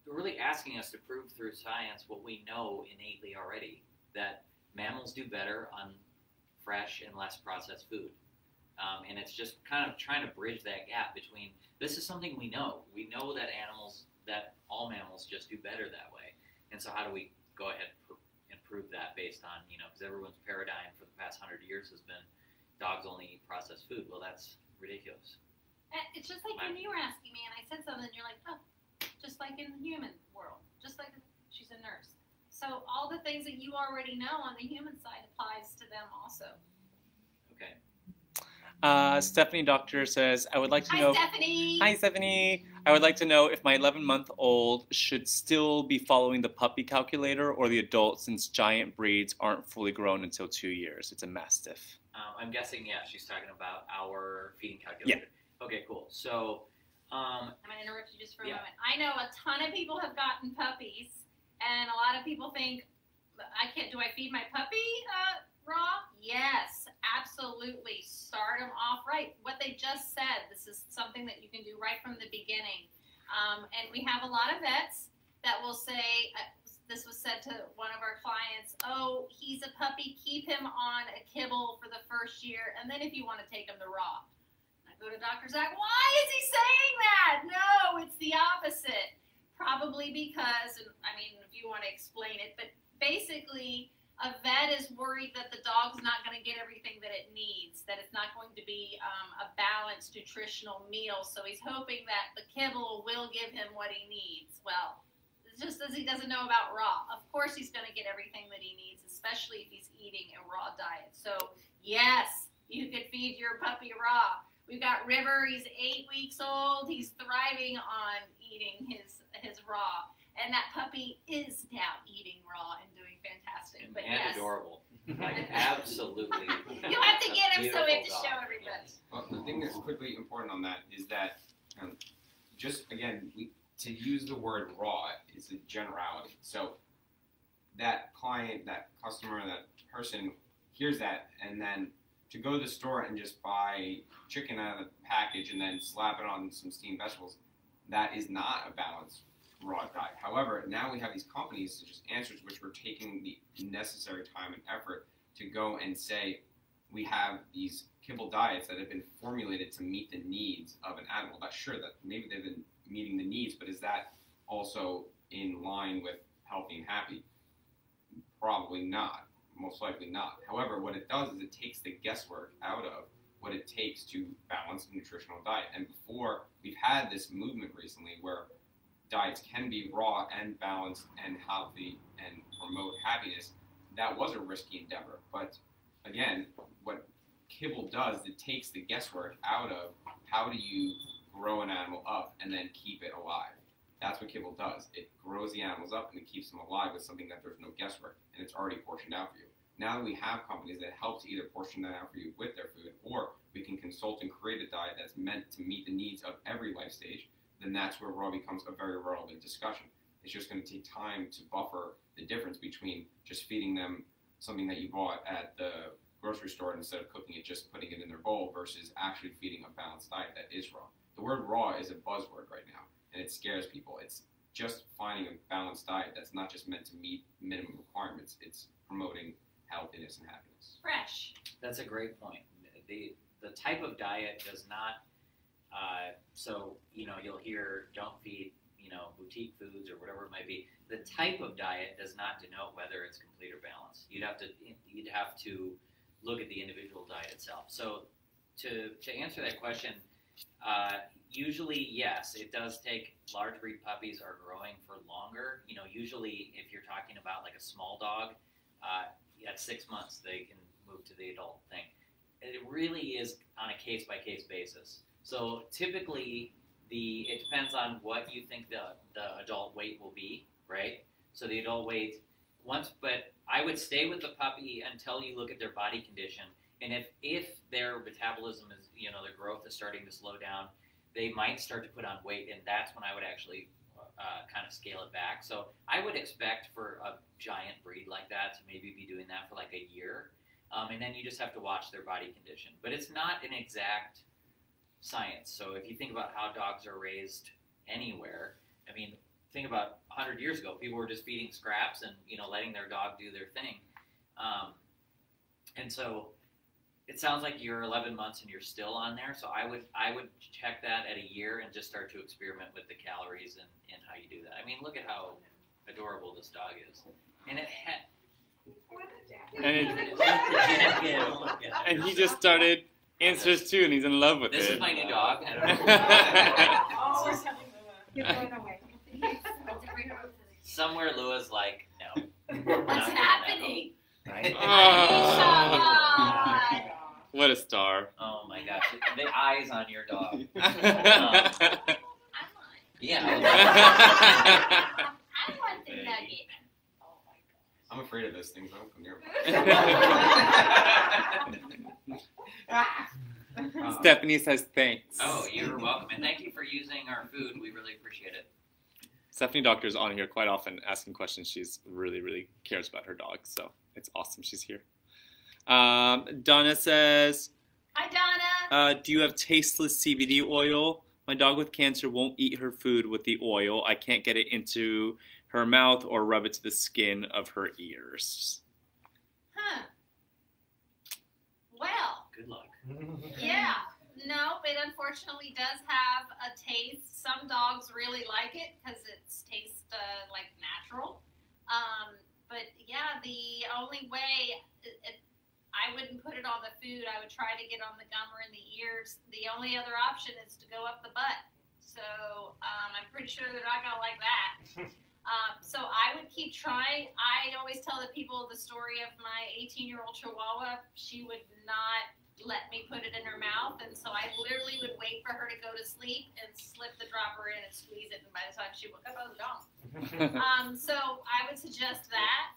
really asking us to prove through science what we know innately already, that mammals do better on fresh and less processed food. And it's just kind of trying to bridge that gap between, this is something we know. We know that animals, that all mammals just do better that way. And so how do we go ahead and prove that based on, you know, because everyone's paradigm for the past 100 years has been dogs only eat processed food. Well, that's ridiculous. It's just like when you were asking me and I said something, you're like, oh, just like in the human world, just like she's a nurse. So all the things that you already know on the human side applies to them also. Okay. Stephanie Doctor says, I would like to know... Hi, Stephanie! I would like to know if my 11-month-old should still be following the puppy calculator or the adult, since giant breeds aren't fully grown until 2 years. It's a mastiff. I'm guessing, yeah, she's talking about our feeding calculator. Yeah. Okay, cool. So, I'm going to interrupt you just for a moment. I know a ton of people have gotten puppies, and a lot of people think, I can't, do I feed my puppy raw? Yes, absolutely. Start them off right. What they just said, this is something that you can do right from the beginning. And we have a lot of vets that will say, this was said to one of our clients, oh, he's a puppy, keep him on a kibble for the first year, and then if you want to take him to raw. And I go to Dr. Zach, why is he saying that? No, it's the opposite. Probably because, I mean, if you want to explain it, but basically, a vet is worried that the dog's not going to get everything that it needs, that it's not going to be a balanced nutritional meal. So he's hoping that the kibble will give him what he needs. Well, just as he doesn't know about raw, of course he's going to get everything that he needs, especially if he's eating a raw diet. So yes, you could feed your puppy raw. We've got River. He's 8 weeks old. He's thriving on eating his raw. And that puppy is now eating raw and doing fantastic. And, yes, adorable. Like, absolutely. You'll have to get him so we have to show everybody. Well, the thing that's quickly important on that is that, just, again, to use the word raw is a generality. So that client, that customer, that person hears that, and then to go to the store and just buy chicken out of the package and then slap it on some steamed vegetables, that is not a balanced raw diet. However, now we have these companies such as Answers, which we're taking the necessary time and effort to go and say, we have these kibble diets that have been formulated to meet the needs of an animal. That's sure that maybe they've been meeting the needs, but is that also in line with healthy and happy? Probably not. Most likely not. However, what it does is it takes the guesswork out of what it takes to balance a nutritional diet. And before, we've had this movement recently where diets can be raw and balanced and healthy and promote happiness. That was a risky endeavor. But again, what kibble does, it takes the guesswork out of how do you grow an animal up and then keep it alive. That's what kibble does. It grows the animals up and it keeps them alive with something that there's no guesswork and it's already portioned out for you. Now that we have companies that help to either portion that out for you with their food, or we can consult and create a diet that's meant to meet the needs of every life stage, then that's where raw becomes a very relevant discussion. It's just going to take time to buffer the difference between just feeding them something that you bought at the grocery store and instead of cooking it, just putting it in their bowl, versus actually feeding a balanced diet that is raw. The word raw is a buzzword right now, and it scares people. It's just finding a balanced diet that's not just meant to meet minimum requirements. It's promoting healthiness and happiness. Fresh. That's a great point. The type of diet does not... so, you'll hear, don't feed, boutique foods or whatever it might be. The type of diet does not denote whether it's complete or balanced. You'd have to look at the individual diet itself. So to answer that question, usually, yes, it does take, large breed puppies are growing for longer. Usually if you're talking about like a small dog, at 6 months, they can move to the adult thing. It really is on a case by case basis. So typically, it depends on what you think the adult weight will be, right? So the adult weight, but I would stay with the puppy until you look at their body condition. And if their metabolism is, their growth is starting to slow down, they might start to put on weight, and that's when I would actually kind of scale it back. So I would expect for a giant breed like that to maybe be doing that for like a year, and then you just have to watch their body condition. But it's not an exact science. So if you think about how dogs are raised anywhere, I mean, think about 100 years ago, people were just feeding scraps and, letting their dog do their thing. And so it sounds like you're 11 months and you're still on there. So I would check that at a year and just start to experiment with the calories and how you do that. I mean, look at how adorable this dog is. And it had... And he just started... Answers too, and he's in love with it. This is my new dog. I don't know. You're going away. Somewhere Lua's like, no. What's happening? Right? Oh, what a star. Oh my gosh. The eyes on your dog. I'm lying. Yeah. I want the nugget. Oh my God. I'm afraid of those things. I don't come near. Stephanie says thanks. Oh, you're welcome, and thank you for using our food. We really appreciate it. Stephanie Doctor's on here quite often asking questions. She's really cares about her dog, so it's awesome she's here. Donna says, hi, Donna. Do you have tasteless CBD oil? My dog with cancer won't eat her food with the oil. I can't get it into her mouth or rub it to the skin of her ears. Huh. Well. Good luck. Yeah. No, it unfortunately does have a taste. Some dogs really like it because it tastes like natural. But yeah, the only way, I wouldn't put it on the food. I would try to get on the gum or in the ears. The only other option is to go up the butt. So I'm pretty sure they're not going to like that. So I would keep trying. I always tell the people the story of my 18-year-old Chihuahua. She would not let me put it in her mouth, and so I literally would wait for her to go to sleep and slip the dropper in and squeeze it, and by the time she woke up, I was gone. So I would suggest that.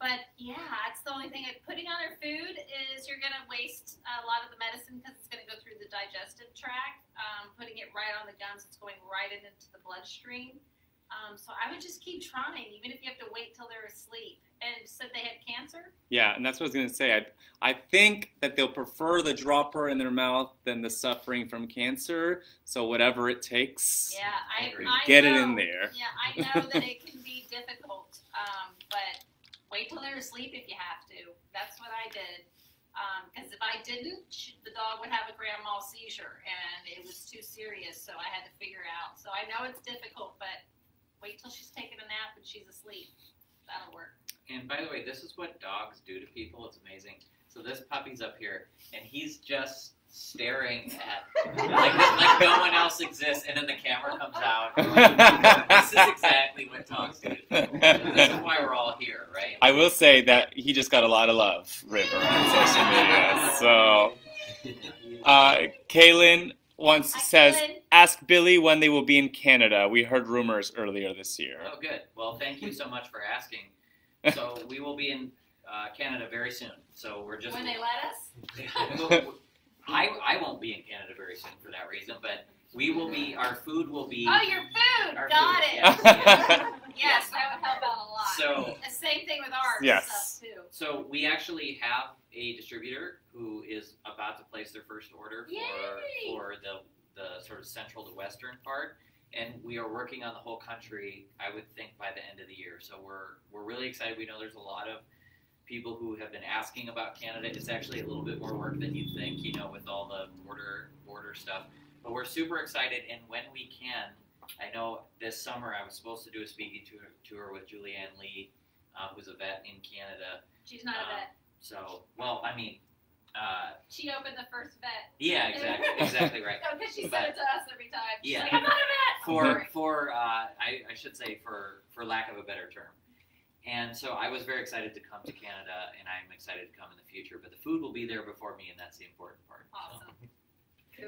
But yeah, that's the only thing. Putting on her food is you're going to waste a lot of the medicine because it's going to go through the digestive tract. Putting it right on the gums, it's going right into the bloodstream. So I would just keep trying, even if you have to wait till they're asleep. And said they had cancer? Yeah, and that's what I was going to say. I think that they'll prefer the dropper in their mouth than the suffering from cancer. So whatever it takes, yeah, I get it in there. Yeah, I know that it can be difficult, but wait till they're asleep if you have to. That's what I did. Because if I didn't, the dog would have a grand mal seizure, and it was too serious, so I had to figure out. So I know it's difficult, but wait till she's taking a nap and she's asleep. That'll work. And by the way, this is what dogs do to people. It's amazing. So this puppy's up here, and he's just staring at like no one else exists, and then the camera comes out. Like, this is exactly what dogs do to people. This is why we're all here, right? I will say that he just got a lot of love, River, on social media. So Kalen says, ask Billy when they will be in Canada. We heard rumors earlier this year. Oh, good. Well, thank you so much for asking. So we will be in Canada very soon. So we're just when they let us. I won't be in Canada very soon for that reason, but we will be. Our food will be. Oh, your food! Got it. Yes, yes, that would help out a lot. So the same thing with ours. Yes. And stuff too. So we actually have a distributor who is about to place their first order for the sort of central to western part. And we are working on the whole country, I would think, by the end of the year. So we're really excited. We know there's a lot of people who have been asking about Canada. It's actually a little bit more work than you'd think, you know, with all the border stuff. But we're super excited, and when we can, I know this summer I was supposed to do a speaking tour with Julianne Lee, who's a vet in Canada. She's not a vet. So, well, I mean... she opened the first vet. Yeah, exactly right. No, because she said it to us every time. She's like, I'm not a vet! I should say for lack of a better term. And so I was very excited to come to Canada, and I'm excited to come in the future. But the food will be there before me, and that's the important part. Awesome. So.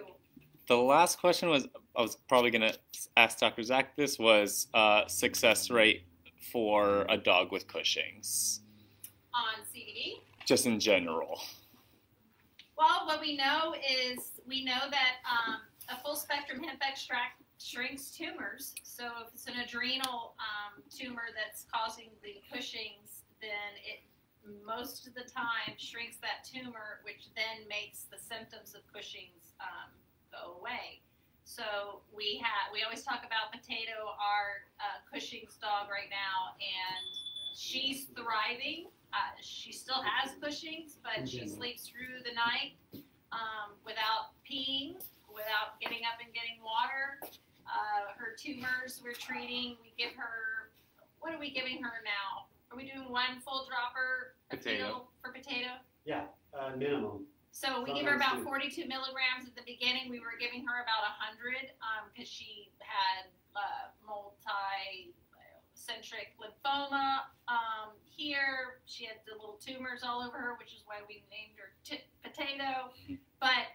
Cool. The last question was, I was probably going to ask Dr. Zach this, was success rate for a dog with Cushing's. On CBD? Just in general. Well, what we know is that a full spectrum hemp extract shrinks tumors. So if it's an adrenal tumor that's causing the Cushing's, then it most of the time shrinks that tumor, which then makes the symptoms of Cushing's go away. So we always talk about Potato, our Cushing's dog right now, and she's thriving. She still has Cushing's, but she sleeps through the night without peeing, without getting up and getting water. Her tumors we're treating. We give her, what are we giving her now? Are we doing one full dropper for Potato? Yeah, minimum. So we give her about 42 milligrams at the beginning. We were giving her about 100 because she had multi-centric lymphoma. Here she had the little tumors all over her, which is why we named her Potato, but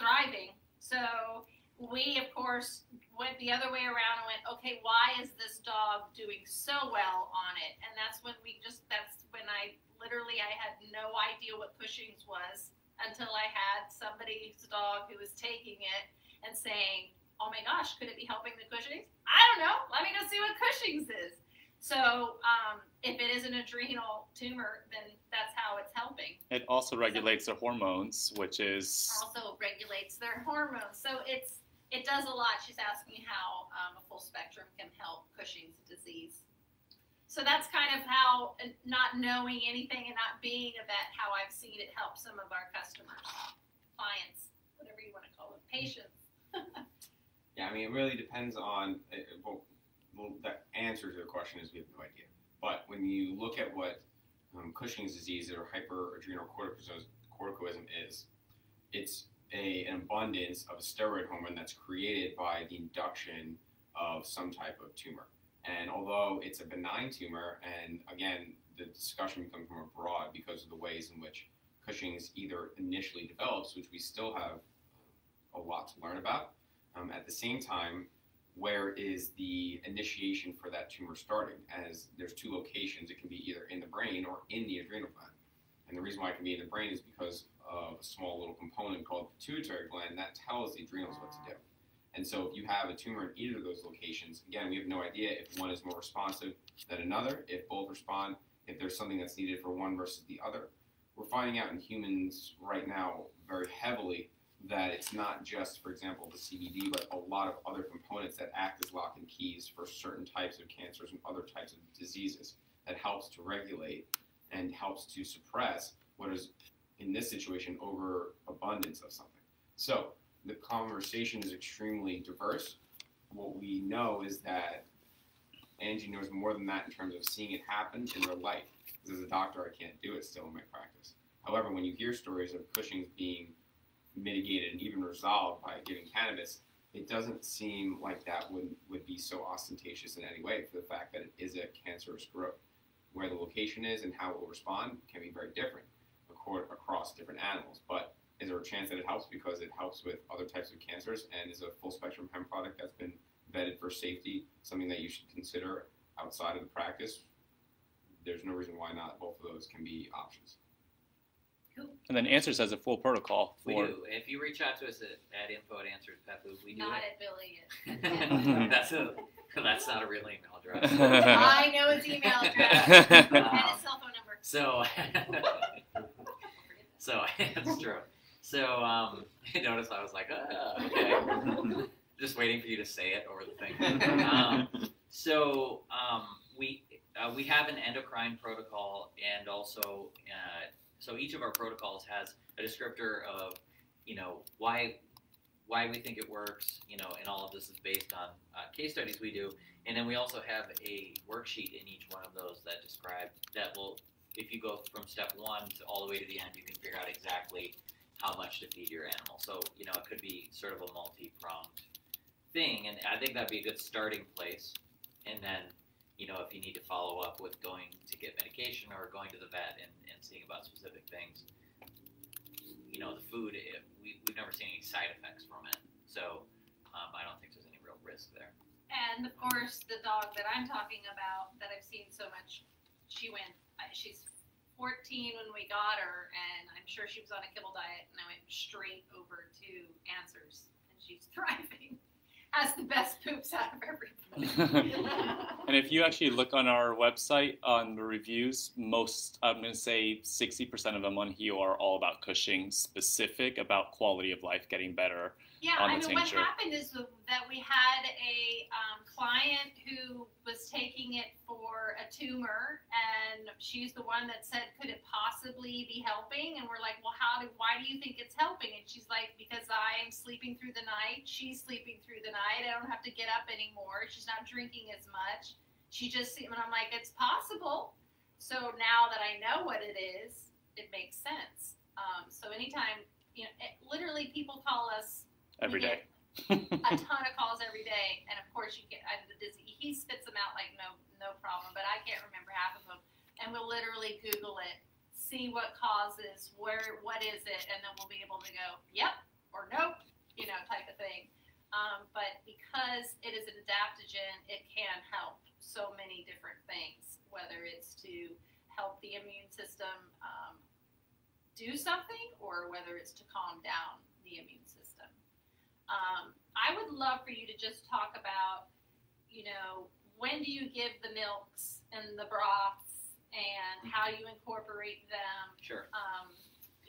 thriving. So we, of course, went the other way around and went, okay, why is this dog doing so well on it? And that's when we just, that's when I literally, I had no idea what Cushing's was until I had somebody's dog who was taking it and saying, oh my gosh, could it be helping the Cushing's? I don't know. Let me go see what Cushing's is. So if it is an adrenal tumor, then that's how it's helping. It also regulates their hormones, which is... Also regulates their hormones. So it's, it does a lot. She's asking how a full spectrum can help Cushing's disease. So that's kind of how, not knowing anything and not being a vet, how I've seen it help some of our customers, clients, whatever you want to call them, patients. Yeah, I mean, it really depends on... Well, the answer to the question is we have no idea. But when you look at what Cushing's disease or hyperadrenal corticoism is, it's an abundance of a steroid hormone that's created by the induction of some type of tumor. And although it's a benign tumor, and again, the discussion becomes more broad because of the ways in which Cushing's either initially develops, which we still have a lot to learn about, at the same time, where is the initiation for that tumor starting? As there's two locations, it can be either in the brain or in the adrenal gland. And the reason why it can be in the brain is because of a small little component called the pituitary gland that tells the adrenals what to do. And so if you have a tumor in either of those locations, again, we have no idea if one is more responsive than another, if both respond, if there's something that's needed for one versus the other. We're finding out in humans right now very heavily that it's not just, for example, the CBD, but a lot of other components that act as lock and keys for certain types of cancers and other types of diseases that helps to regulate and helps to suppress what is, in this situation, overabundance of something. So the conversation is extremely diverse. What we know is that Angie knows more than that in terms of seeing it happen in her life. Because as a doctor, I can't do it still in my practice. However, when you hear stories of Cushing's being mitigated and even resolved by giving cannabis, it doesn't seem like that would be so ostentatious in any way, for the fact that it is a cancerous growth. Where the location is and how it will respond can be very different across different animals, but is there a chance that it helps because it helps with other types of cancers and is a full spectrum hemp product that's been vetted for safety, something that you should consider outside of the practice? There's no reason why not. Both of those can be options. And then Answers has a full protocol. We do. If you reach out to us at info@AnswersPetFood, we do. Not at Billy. That's not a real email address. I know his email address and his cell phone number. So, that's true. So I noticed I was like, oh, okay, just waiting for you to say it over the thing. We have an endocrine protocol and also. So each of our protocols has a descriptor of, you know, why we think it works, you know, and all of this is based on case studies we do. And then we also have a worksheet in each one of those that describe, that will, if you go from step one to all the way to the end, you can figure out exactly how much to feed your animal. So, you know, it could be sort of a multi-pronged thing. And I think that'd be a good starting place. And then, you know, if you need to follow up with going to get medication or going to the vet and seeing about specific things, you know, the food, we've never seen any side effects from it. So I don't think there's any real risk there. And, of course, the dog that I'm talking about that I've seen so much, she's 14 when we got her, and I'm sure she was on a kibble diet, and I went straight over to Answers, and she's thriving. Has the best poops out of everybody. And if you actually look on our website, on the reviews, most, I'm going to say 60% of them on Heo are all about Cushing, specific about quality of life getting better. Yeah, on the tincture. What happened is that we had a client who was taking it for a tumor, and she's the one that said, could it possibly be helping? And we're like, well, why do you think it's helping? And she's like, because I'm sleeping through the night, she's sleeping through the night, I don't have to get up anymore, she's not drinking as much. She just, and I'm like, it's possible. So now that I know what it is, it makes sense. So anytime, you know, literally people call us, every day. A ton of calls every day, and of course you get the dizzy. He spits them out like no problem, but I can't remember half of them. And we'll literally Google it, see what causes, what is it, and then we'll be able to go, yep or nope, you know, type of thing. But because it is an adaptogen, it can help so many different things, whether it's to help the immune system do something or whether it's to calm down the immune system. I would love for you to just talk about, you know, when do you give the milks and the broths and how you incorporate them? Sure.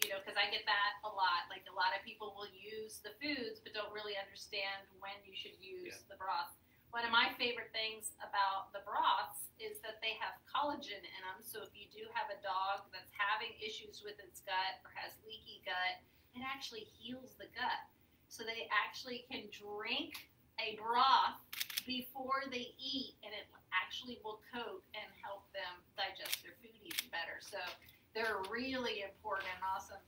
You know, because I get that a lot. Like, a lot of people will use the foods but don't really understand when you should use the broth. One of my favorite things about the broths is that they have collagen in them. So if you do have a dog that's having issues with its gut or has leaky gut, it actually heals the gut. So they actually can drink a broth before they eat, and it actually will coat and help them digest their food even better. So they're really important and awesome.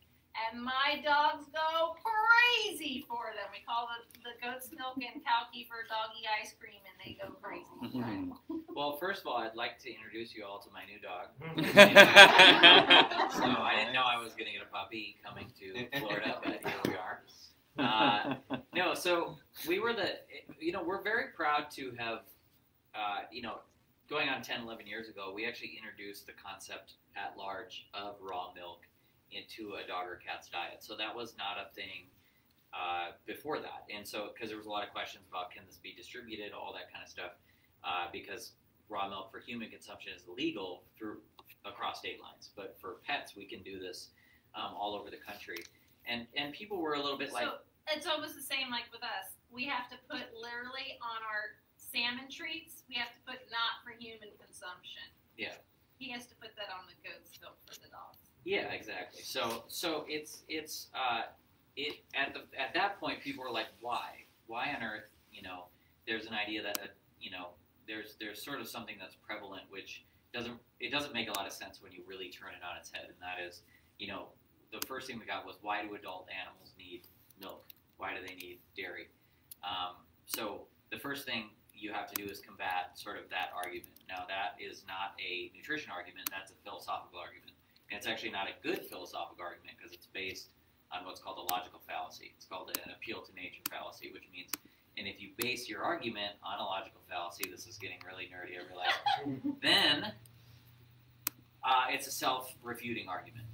And my dogs go crazy for them. We call it the goat's milk and cow kefir doggy ice cream, and they go crazy for them. Well, first of all, I'd like to introduce you all to my new dog. So I didn't know I was going to get a puppy coming to Florida, but here we are. No, so we were the, you know, we're very proud to have, you know, going on 10, 11 years ago, we actually introduced the concept at large of raw milk into a dog or cat's diet. So that was not a thing before that. And so, because there was a lot of questions about can this be distributed, all that kind of stuff, because raw milk for human consumption is illegal through across state lines. But for pets, we can do this all over the country. And people were a little bit like... So it's almost the same like with us. We have to put literally on our salmon treats, we have to put not for human consumption. Yeah. He has to put that on the goat's milk for the dogs. Yeah, exactly. So at that point people were like, why on earth, you know, there's an idea that you know, there's sort of something that's prevalent which doesn't make a lot of sense when you really turn it on its head, and that is, you know, the first thing we got was, why do adult animals need milk? Why do they need dairy? So the first thing you have to do is combat sort of that argument. Now, that is not a nutrition argument. That's a philosophical argument. And it's actually not a good philosophical argument because it's based on what's called a logical fallacy. It's called an appeal to nature fallacy, which means, and if you base your argument on a logical fallacy, this is getting really nerdy, I realize, then it's a self-refuting argument.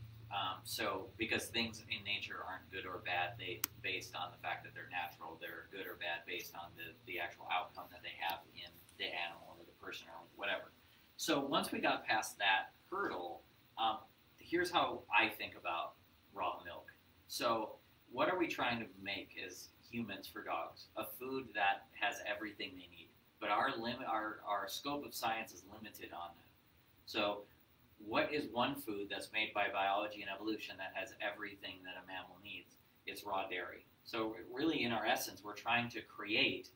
So, because things in nature aren't good or bad, they based on the fact that they're natural, they're good or bad based on the actual outcome that they have in the animal or the person or whatever. So once we got past that hurdle, here's how I think about raw milk. So what are we trying to make as humans for dogs? A food that has everything they need, but our scope of science is limited on that. So what is one food that's made by biology and evolution that has everything that a mammal needs? It's raw dairy. So really, in our essence, we're trying to create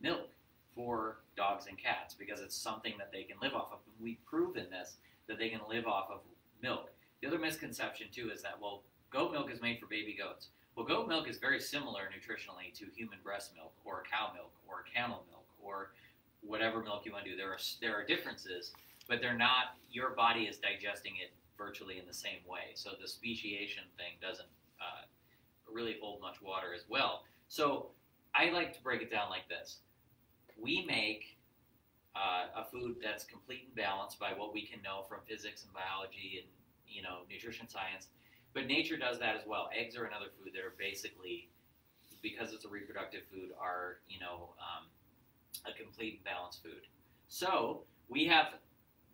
milk for dogs and cats because it's something that they can live off of. And we've proven this, that they can live off of milk. The other misconception, too, is that, well, goat milk is made for baby goats. Well, goat milk is very similar nutritionally to human breast milk or cow milk or camel milk or whatever milk you want to do. There are differences, but they're not, your body is digesting it virtually in the same way. So the speciation thing doesn't really hold much water as well. So I like to break it down like this. We make a food that's complete and balanced by what we can know from physics and biology and, you know, nutrition science, but nature does that as well. Eggs are another food that are basically, because it's a reproductive food, are, you know, a complete and balanced food. So we have,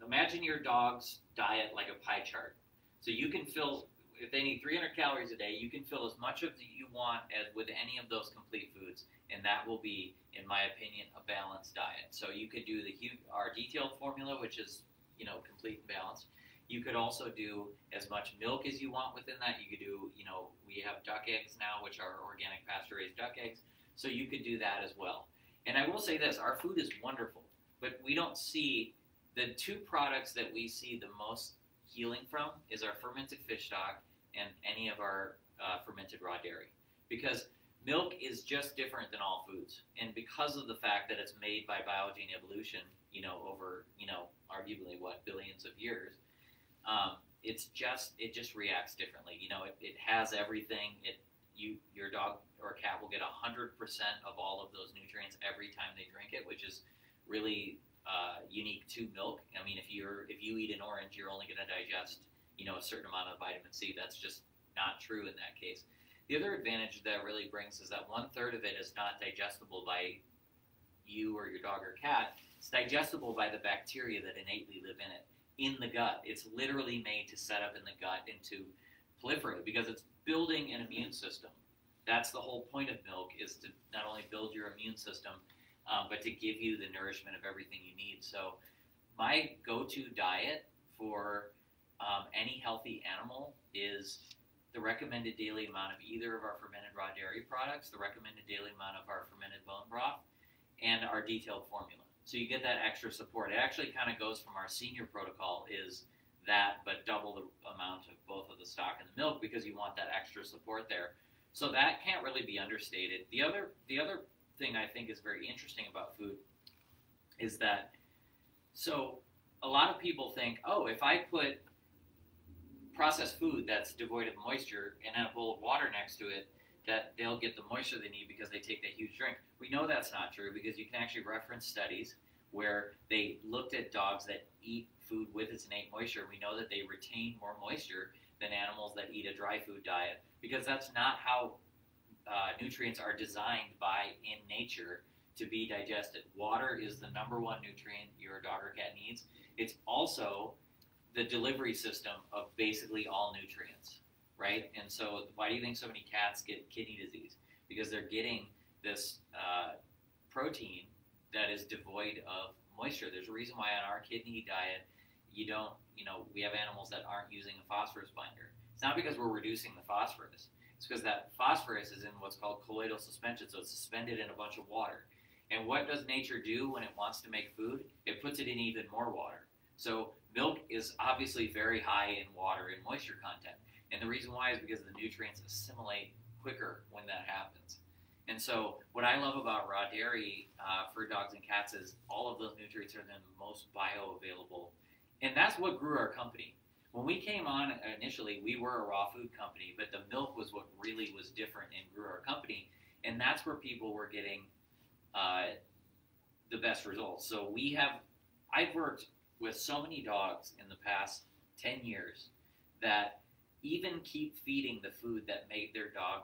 imagine your dog's diet like a pie chart. So you can fill, if they need 300 calories a day, you can fill as much of that you want as with any of those complete foods, and that will be, in my opinion, a balanced diet. So you could do our detailed formula, which is, you know, complete and balanced. You could also do as much milk as you want within that. You could do, you know, we have duck eggs now, which are organic pasture-raised duck eggs. So you could do that as well. And I will say this, our food is wonderful, but we don't see... The two products that we see the most healing from is our fermented fish stock and any of our fermented raw dairy. Because milk is just different than all foods. And because of the fact that it's made by biology and evolution, you know, over, you know, arguably what, billions of years, it just reacts differently. You know, it has everything. It your dog or cat will get 100% of all of those nutrients every time they drink it, which is really unique to milk. I mean, if you eat an orange, you're only going to digest, you know, a certain amount of vitamin C. That's just not true in that case. The other advantage that really brings is that 1/3 of it is not digestible by you or your dog or cat. It's digestible by the bacteria that innately live in it, in the gut. It's literally made to set up in the gut and to proliferate because it's building an immune system. That's the whole point of milk, is to not only build your immune system, but to give you the nourishment of everything you need. So my go-to diet for any healthy animal is the recommended daily amount of either of our fermented raw dairy products, the recommended daily amount of our fermented bone broth, and our detailed formula. So you get that extra support. It actually kind of goes from our senior protocol, is that, but double the amount of both of the stock and the milk, because you want that extra support there. So that can't really be understated. The other thing I think is very interesting about food is that, so a lot of people think, oh, if I put processed food that's devoid of moisture and then a bowl of water next to it, that they'll get the moisture they need because they take that huge drink. We know that's not true, because you can actually reference studies where they looked at dogs that eat food with its innate moisture. We know that they retain more moisture than animals that eat a dry food diet, because that's not how nutrients are designed by in nature to be digested. Water is the #1 nutrient your dog or cat needs. It's also the delivery system of basically all nutrients, right? And so why do you think so many cats get kidney disease? Because they're getting this protein that is devoid of moisture. There's a reason why on our kidney diet, you don't, you know, we have animals that aren't using a phosphorus binder. It's not because we're reducing the phosphorus. It's because that phosphorus is in what's called colloidal suspension, so it's suspended in a bunch of water. And what does nature do when it wants to make food? It puts it in even more water. So milk is obviously very high in water and moisture content. And the reason why is because the nutrients assimilate quicker when that happens. And so what I love about raw dairy for dogs and cats is all of those nutrients are the most bioavailable. And that's what grew our company. When we came on initially, we were a raw food company, but the milk was what really was different and grew our company. And that's where people were getting the best results. So I've worked with so many dogs in the past 10 years that even keep feeding the food that made their dog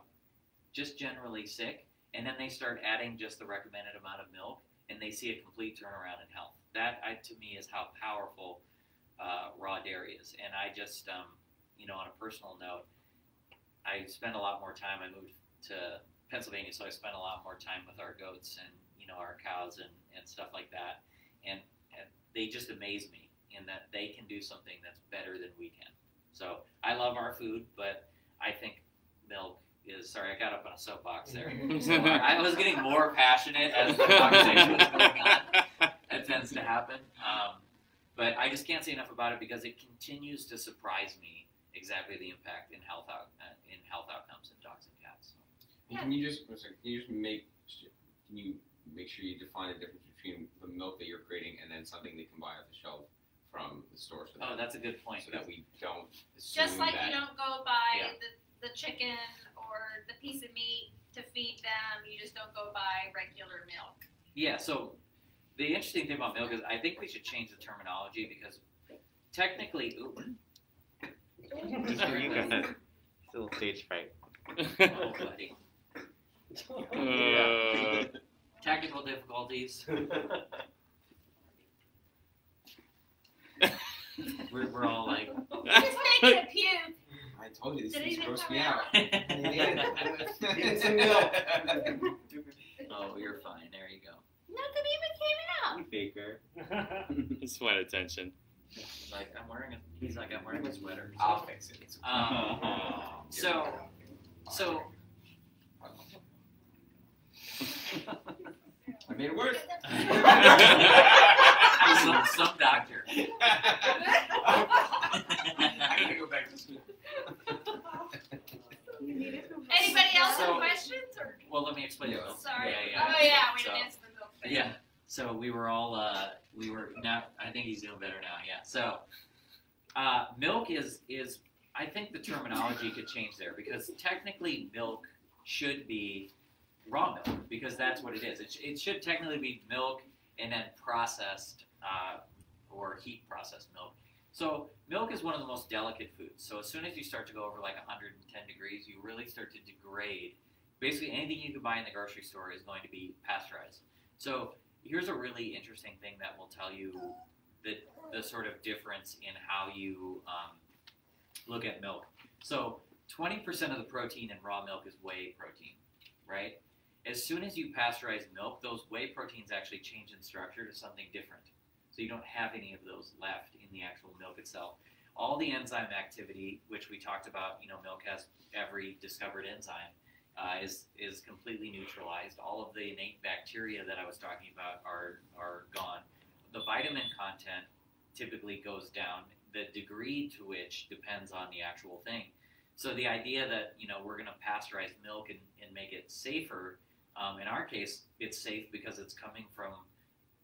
just generally sick, and then they start adding just the recommended amount of milk, and they see a complete turnaround in health. That, to me, is how powerful raw dairy is. And I just, you know, on a personal note, I spend a lot more time. I moved to Pennsylvania, so I spent a lot more time with our goats and, you know, our cows and stuff like that. And they just amaze me in that they can do something that's better than we can. So I love our food, but I think milk is, sorry, I got up on a soapbox there. So I was getting more passionate as the conversation was going on. That tends to happen. But I just can't say enough about it, because it continues to surprise me exactly the impact in health outcomes in dogs and cats. Yeah. Can you make sure you define the difference between the milk that you're creating and then something they can buy off the shelf from the store? So that, oh, that's a good point. So that we don't assume, just like that, you don't go buy, yeah, the chicken or the piece of meat to feed them. You just don't go buy regular milk. Yeah, so the interesting thing about milk is I think we should change the terminology, because technically, ooh, it's a little stage fright. Oh, buddy. Yeah. Technical difficulties. We're all like, you just make it a puke. I told you, this is grossed me out. Oh, you're fine. There you go. Nothing even came out. You faker. Just want attention. He's like, I'm wearing a sweater. So. I'll fix it. So. I made it worse. Some doctor. I gotta go back to school. Anybody else have questions? Or? Well, let me explain. Yeah. Sorry. Yeah. Oh yeah, we didn't answer the milk thing. Yeah. So we were all now I think he's doing better now. Yeah. So milk is I think the terminology could change there, because technically milk should be raw milk, because that's what it is. It should technically be milk and then processed or heat processed milk. So milk is one of the most delicate foods. So as soon as you start to go over like 110 degrees, you really start to degrade. Basically anything you can buy in the grocery store is going to be pasteurized. So here's a really interesting thing that will tell you the sort of difference in how you look at milk. So 20% of the protein in raw milk is whey protein, right? As soon as you pasteurize milk, those whey proteins actually change in structure to something different. So you don't have any of those left in the actual milk itself. All the enzyme activity, which we talked about, you know, milk has every discovered enzyme, is completely neutralized. All of the innate bacteria that I was talking about are gone. The vitamin content typically goes down. The degree to which depends on the actual thing. So the idea that, you know, we're going to pasteurize milk and make it safer, in our case, it's safe because it's coming from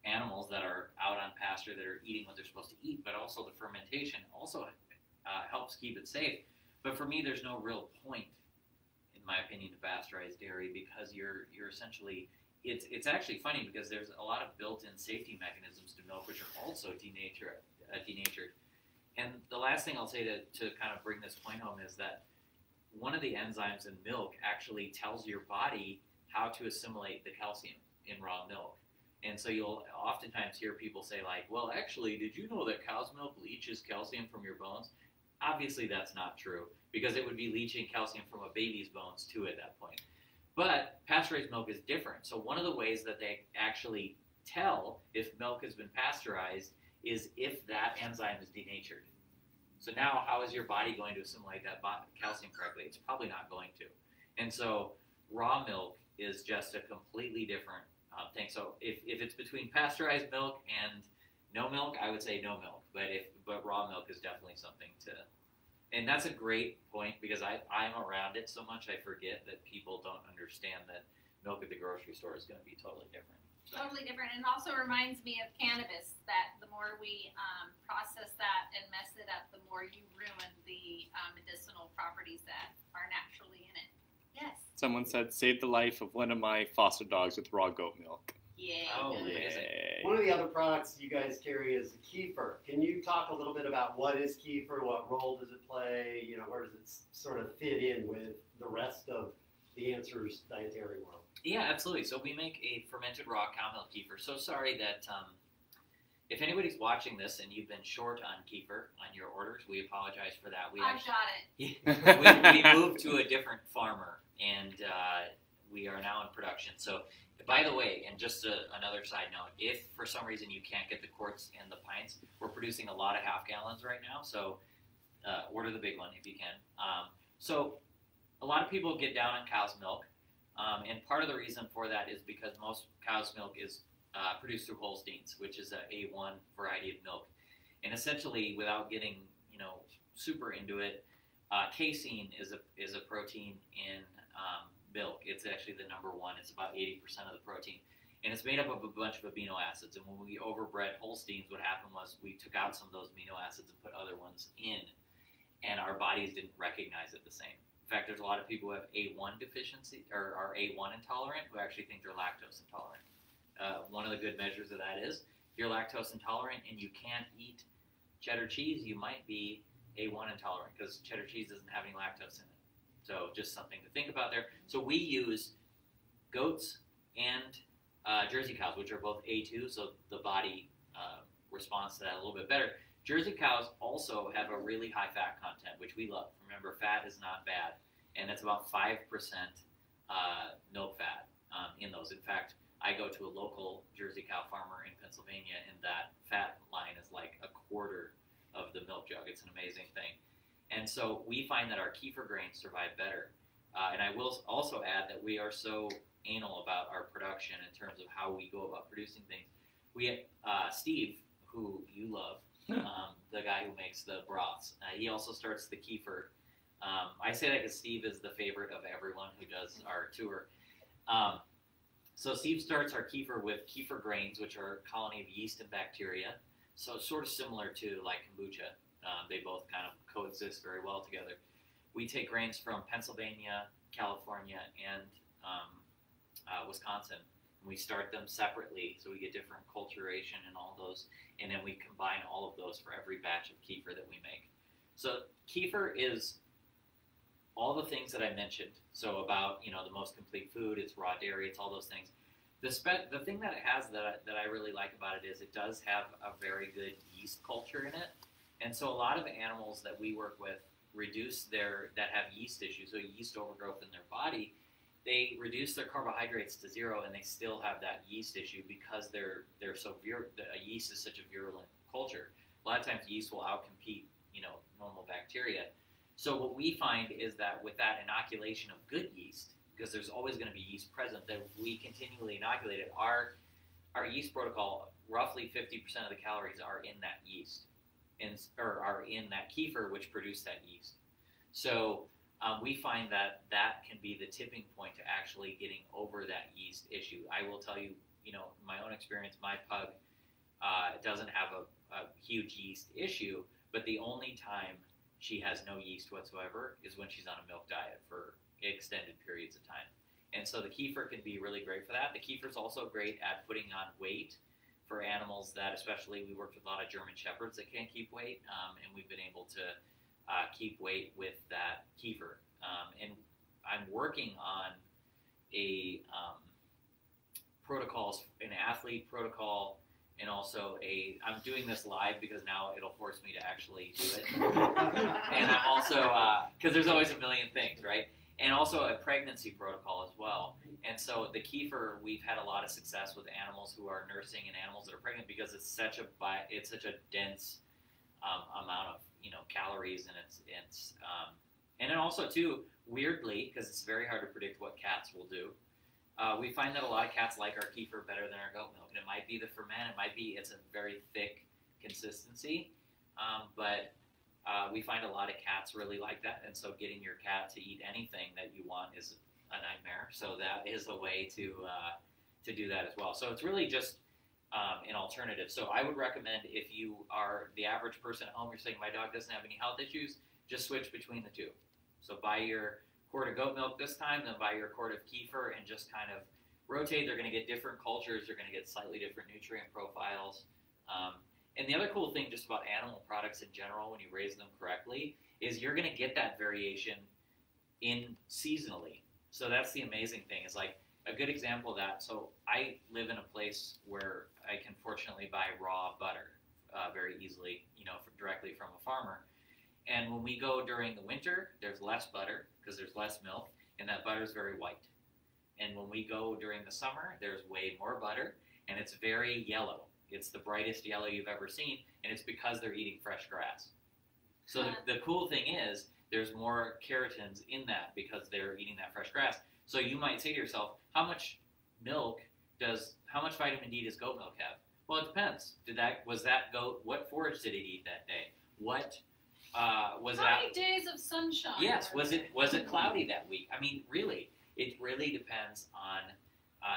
animals that are out on pasture that are eating what they're supposed to eat, but also the fermentation also helps keep it safe. But for me, there's no real point, in my opinion, to pasteurize dairy, because you're essentially, it's actually funny because there's a lot of built-in safety mechanisms to milk, which are also denatured. And the last thing I'll say to kind of bring this point home is that one of the enzymes in milk actually tells your body how to assimilate the calcium in raw milk. And so you'll oftentimes hear people say like, well, actually, did you know that cow's milk leaches calcium from your bones? Obviously, that's not true, because it would be leaching calcium from a baby's bones too at that point. But pasteurized milk is different. So one of the ways that they actually tell if milk has been pasteurized is if that enzyme is denatured. So now how is your body going to assimilate that calcium correctly? It's probably not going to. And so raw milk is just a completely different thing. So if it's between pasteurized milk and no milk, I would say no milk. But raw milk is definitely something to, and that's a great point, because I'm around it so much I forget that people don't understand that milk at the grocery store is going to be totally different. Totally different, and also reminds me of cannabis, that the more we process that and mess it up, the more you ruin the medicinal properties that are naturally in it. Yes. Someone said, saved the life of one of my foster dogs with raw goat milk. Yeah. Oh, yeah. One of the other products you guys carry is kefir. Can you talk a little bit about what is kefir, what role does it play, you know, where does it sort of fit in with the rest of the Answers dietary world? Yeah, absolutely. So we make a fermented raw cow milk kefir. So sorry that if anybody's watching this and you've been short on kefir on your orders, we apologize for that. We we moved to a different farmer, and we are now in production. So by the way, and just another side note, if for some reason you can't get the quarts and the pints, we're producing a lot of half-gallons right now. So order the big one if you can. So a lot of people get down on cow's milk. And part of the reason for that is because most cow's milk is produced through Holsteins, which is an A1 variety of milk. And essentially, without getting, you know, super into it, casein is a protein in milk. It's actually the #1. It's about 80% of the protein. And it's made up of a bunch of amino acids. And when we overbred Holsteins, what happened was we took out some of those amino acids and put other ones in, and our bodies didn't recognize it the same. In fact, there's a lot of people who have A1 deficiency or are A1 intolerant who actually think they're lactose intolerant. One of the good measures of that is if you're lactose intolerant and you can't eat cheddar cheese, you might be A1 intolerant, because cheddar cheese doesn't have any lactose in it. So just something to think about there. So we use goats and Jersey cows, which are both A2, so the body responds to that a little bit better. Jersey cows also have a really high fat content, which we love. Remember, fat is not bad, and it's about 5% milk fat in those. In fact, I go to a local Jersey cow farmer in Pennsylvania, and that fat line is like a quarter of the milk jug. It's an amazing thing. And so we find that our kefir grains survive better. And I will also add that we are so anal about our production in terms of how we go about producing things. We, Steve, who you love, the guy who makes the broths. He also starts the kefir. I say that because Steve is the favorite of everyone who does our tour. So Steve starts our kefir with kefir grains, which are a colony of yeast and bacteria. So sort of similar to like kombucha. They both kind of coexist very well together. We take grains from Pennsylvania, California and Wisconsin. And we start them separately, so we get different culturation and all those, and then we combine all of those for every batch of kefir that we make. So kefir is all the things that I mentioned. So about, you know, the most complete food, it's raw dairy, it's all those things. The thing that it has that I really like about it is it does have a very good yeast culture in it. And so a lot of animals that we work with reduce that have yeast issues, so yeast overgrowth in their body, they reduce their carbohydrates to zero and they still have that yeast issue because yeast is such a virulent culture. A lot of times yeast will outcompete, you know, normal bacteria. So what we find is that with that inoculation of good yeast, because there's always going to be yeast present, that we continually inoculate it. Our yeast protocol, roughly 50% of the calories are in that yeast, or are in that kefir, which produce that yeast. So we find that can be the tipping point to actually getting over that yeast issue. I will tell you, you know, my own experience, my pug doesn't have a huge yeast issue, but the only time she has no yeast whatsoever is when she's on a milk diet for extended periods of time. And so the kefir can be really great for that. The kefir is also great at putting on weight for animals that, especially, we worked with a lot of German Shepherds that can't keep weight, and we've been able to keep weight with that kefir. And I'm working on a an athlete protocol, and also I'm doing this live because now it'll force me to actually do it. And I'm also, because there's always a million things, right? And also a pregnancy protocol as well. And so the kefir, we've had a lot of success with animals who are nursing and animals that are pregnant, because it's such a dense amount of, you know, calories, and and then also too, weirdly, because it's very hard to predict what cats will do. We find that a lot of cats like our kefir better than our goat milk, and it might be the ferment, it's a very thick consistency, but we find a lot of cats really like that, and so getting your cat to eat anything that you want is a nightmare, so that is a way to do that as well. So it's really just an alternative. So I would recommend, if you are the average person at home, you're saying, my dog doesn't have any health issues, just switch between the two. So buy your quart of goat milk this time, then buy your quart of kefir, and just kind of rotate. They're going to get different cultures. They're going to get slightly different nutrient profiles. And the other cool thing just about animal products in general, when you raise them correctly, is you're going to get that variation in seasonally. So that's the amazing thing. It's like a good example of that. So I live in a place where I can fortunately buy raw butter very easily, you know, directly from a farmer. And when we go during the winter, there's less butter because there's less milk, and that butter is very white. And when we go during the summer, there's way more butter, and it's very yellow. It's the brightest yellow you've ever seen, and it's because they're eating fresh grass. So the cool thing is there's more keratins in that because they're eating that fresh grass. So you might say to yourself, how much vitamin D does goat milk have? Well, it depends. Was that goat, what forage did it eat that day? How many days of sunshine? Yes, was it cloudy that week? I mean, really, it really depends on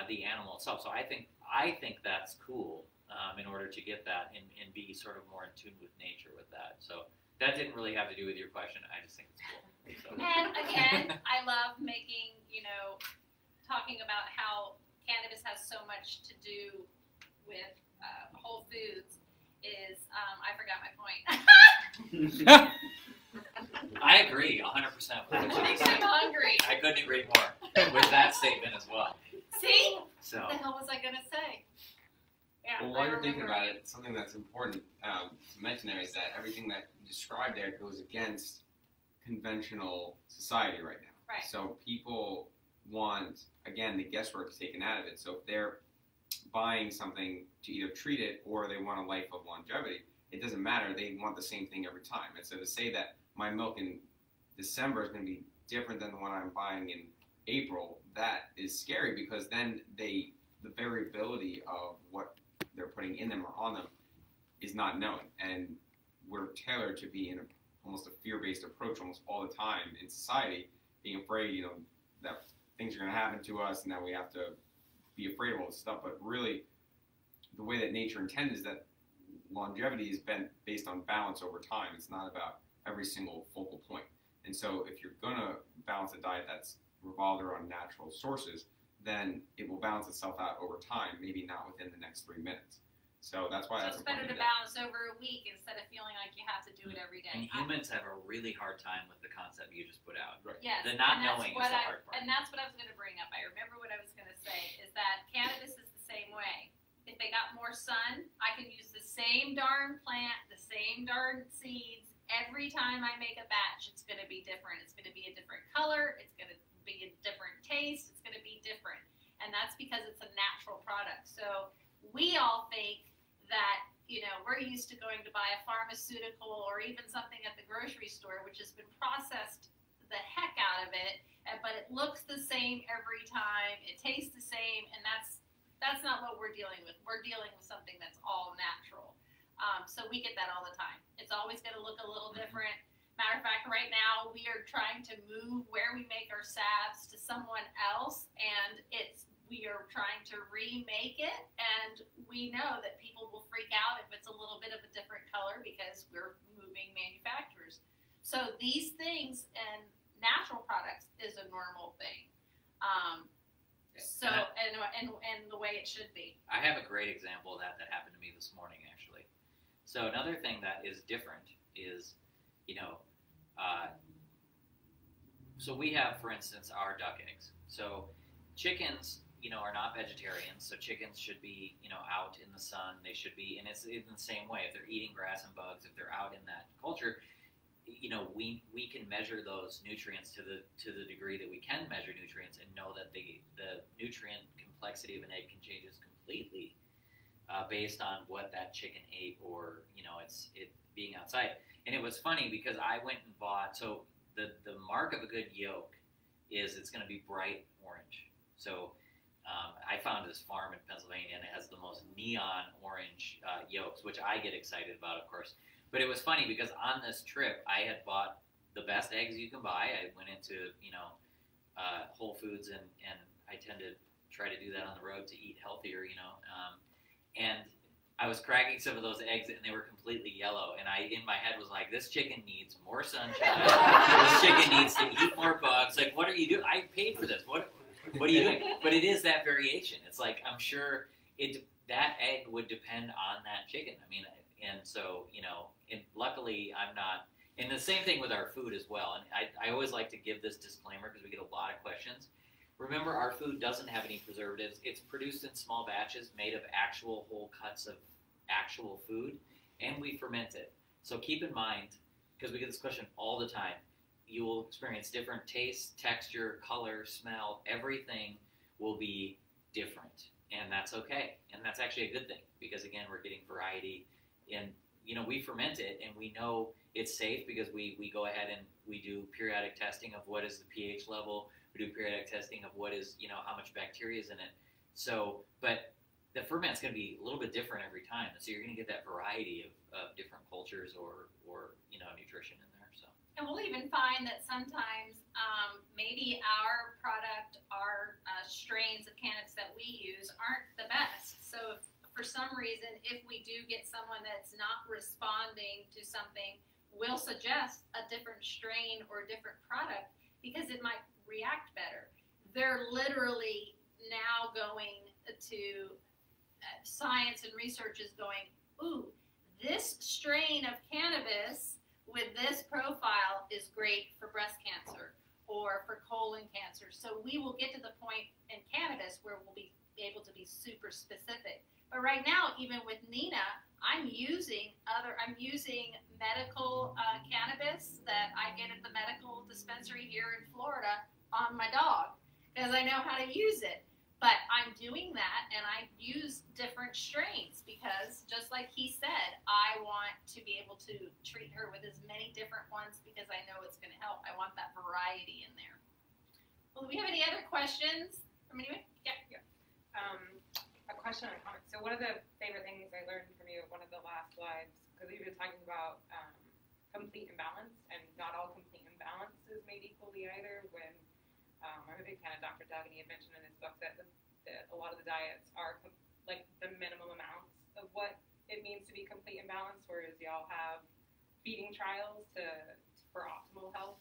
the animal itself. So I think that's cool in order to get that and be sort of more in tune with nature with that. So that didn't really have to do with your question. I just think it's cool. So. And again, I love making, you know, talking about how cannabis has so much to do with whole foods is, I forgot my point. I agree 100%. I'm hungry. I couldn't agree more with that statement as well. See? So. What the hell was I going to say? Yeah, well, while you're thinking about it, something that's important to mention there is that everything that you described there goes against conventional society right now. Right. So people want, again, the guesswork is taken out of it. So if they're buying something to either treat it or they want a life of longevity, it doesn't matter. They want the same thing every time. And so to say that my milk in December is going to be different than the one I'm buying in April, that is scary, because then the variability of what they're putting in them or on them is not known. And we're tailored to be in almost a fear-based approach almost all the time in society, being afraid, you know, that things are going to happen to us and that we have to be afraid of all this stuff. But really, the way that nature intended is that longevity is based on balance over time. It's not about every single focal point. And so if you're going to balance a diet that's revolved around natural sources, then it will balance itself out over time, maybe not within the next 3 minutes. So that's why. So it's better to balance over a week instead of feeling like you have to do it every day. And humans have a really hard time with the concept you just put out. Right. Yes. The not knowing is the hard part. And that's what I was going to bring up. I remember what I was going to say is that cannabis is the same way. If they got more sun, I can use the same darn plant, the same darn seeds. Every time I make a batch, it's going to be different. It's going to be a different color. It's going to be a different taste. It's going to be different. And that's because it's a natural product. So we all think that, you know, we're used to going to buy a pharmaceutical or even something at the grocery store, which has been processed the heck out of it, but it looks the same every time, it tastes the same, and that's not what we're dealing with. We're dealing with something that's all natural. So we get that all the time. It's always going to look a little different. Matter of fact, right now we are trying to move where we make our salves to someone else, and we are trying to remake it, and we know that people will freak out if it's a little bit of a different color because we're moving manufacturers. So these things and natural products is a normal thing. So and the way it should be. I have a great example of that happened to me this morning, actually. So another thing that is different is, you know, so we have, for instance, our duck eggs. So chickens, you know, are not vegetarians, so chickens should be, you know, out in the sun. They should be, and it's in the same way. If they're eating grass and bugs, if they're out in that culture, you know, we can measure those nutrients to the degree that we can measure nutrients and know that the nutrient complexity of an egg can change completely based on what that chicken ate or, you know, it being outside. And it was funny because I went and bought, so the mark of a good yolk is it's going to be bright orange. So I found this farm in Pennsylvania, and it has the most neon orange yolks, which I get excited about, of course. But it was funny because on this trip, I had bought the best eggs you can buy. I went into, you know, Whole Foods, and I tend to try to do that on the road to eat healthier, you know. And I was cracking some of those eggs, and they were completely yellow. And I, in my head, was like, this chicken needs more sunshine. This chicken needs to eat more bugs. Like, what are you doing? I paid for this. What do you think? But it is that variation. It's like, I'm sure that egg would depend on that chicken. I mean, and so, you know, and luckily I'm not, and the same thing with our food as well. And I always like to give this disclaimer because we get a lot of questions. Remember, our food doesn't have any preservatives. It's produced in small batches made of actual whole cuts of actual food, and we ferment it. So keep in mind, because we get this question all the time, you will experience different taste, texture, color, smell. Everything will be different, and that's okay. And that's actually a good thing because, again, we're getting variety. And, you know, we ferment it, and we know it's safe because we go ahead and we do periodic testing of what is the pH level. We do periodic testing of what is, you know, how much bacteria is in it. So, but the ferment's going to be a little bit different every time. So you're going to get that variety of different cultures or, you know, nutrition in there, so. And we'll even find that sometimes maybe our product, our strains of cannabis that we use aren't the best. So if, for some reason, if we do get someone that's not responding to something, we'll suggest a different strain or a different product because it might react better. They're literally now going to science, and research is going, ooh, this strain of cannabis with this profile is great for breast cancer or for colon cancer. So we will get to the point in cannabis where we'll be able to be super specific. But right now, even with Nina, I'm using medical cannabis that I get at the medical dispensary here in Florida on my dog because I know how to use it. But I'm doing that, and I use different strains because, just like he said, I want to be able to treat her with as many different ones because I know it's going to help. I want that variety in there. Well, do we have any other questions from anyone? Yeah. A question and a comment. So one of the favorite things I learned from you at one of the last lives, because we've been talking about complete imbalance, and not all complete imbalance is made equally either when I'm a big fan of Dr. Doug, and he had mentioned in his book that, that a lot of the diets are like the minimal amounts of what it means to be complete and balanced, whereas y'all have feeding trials for optimal health.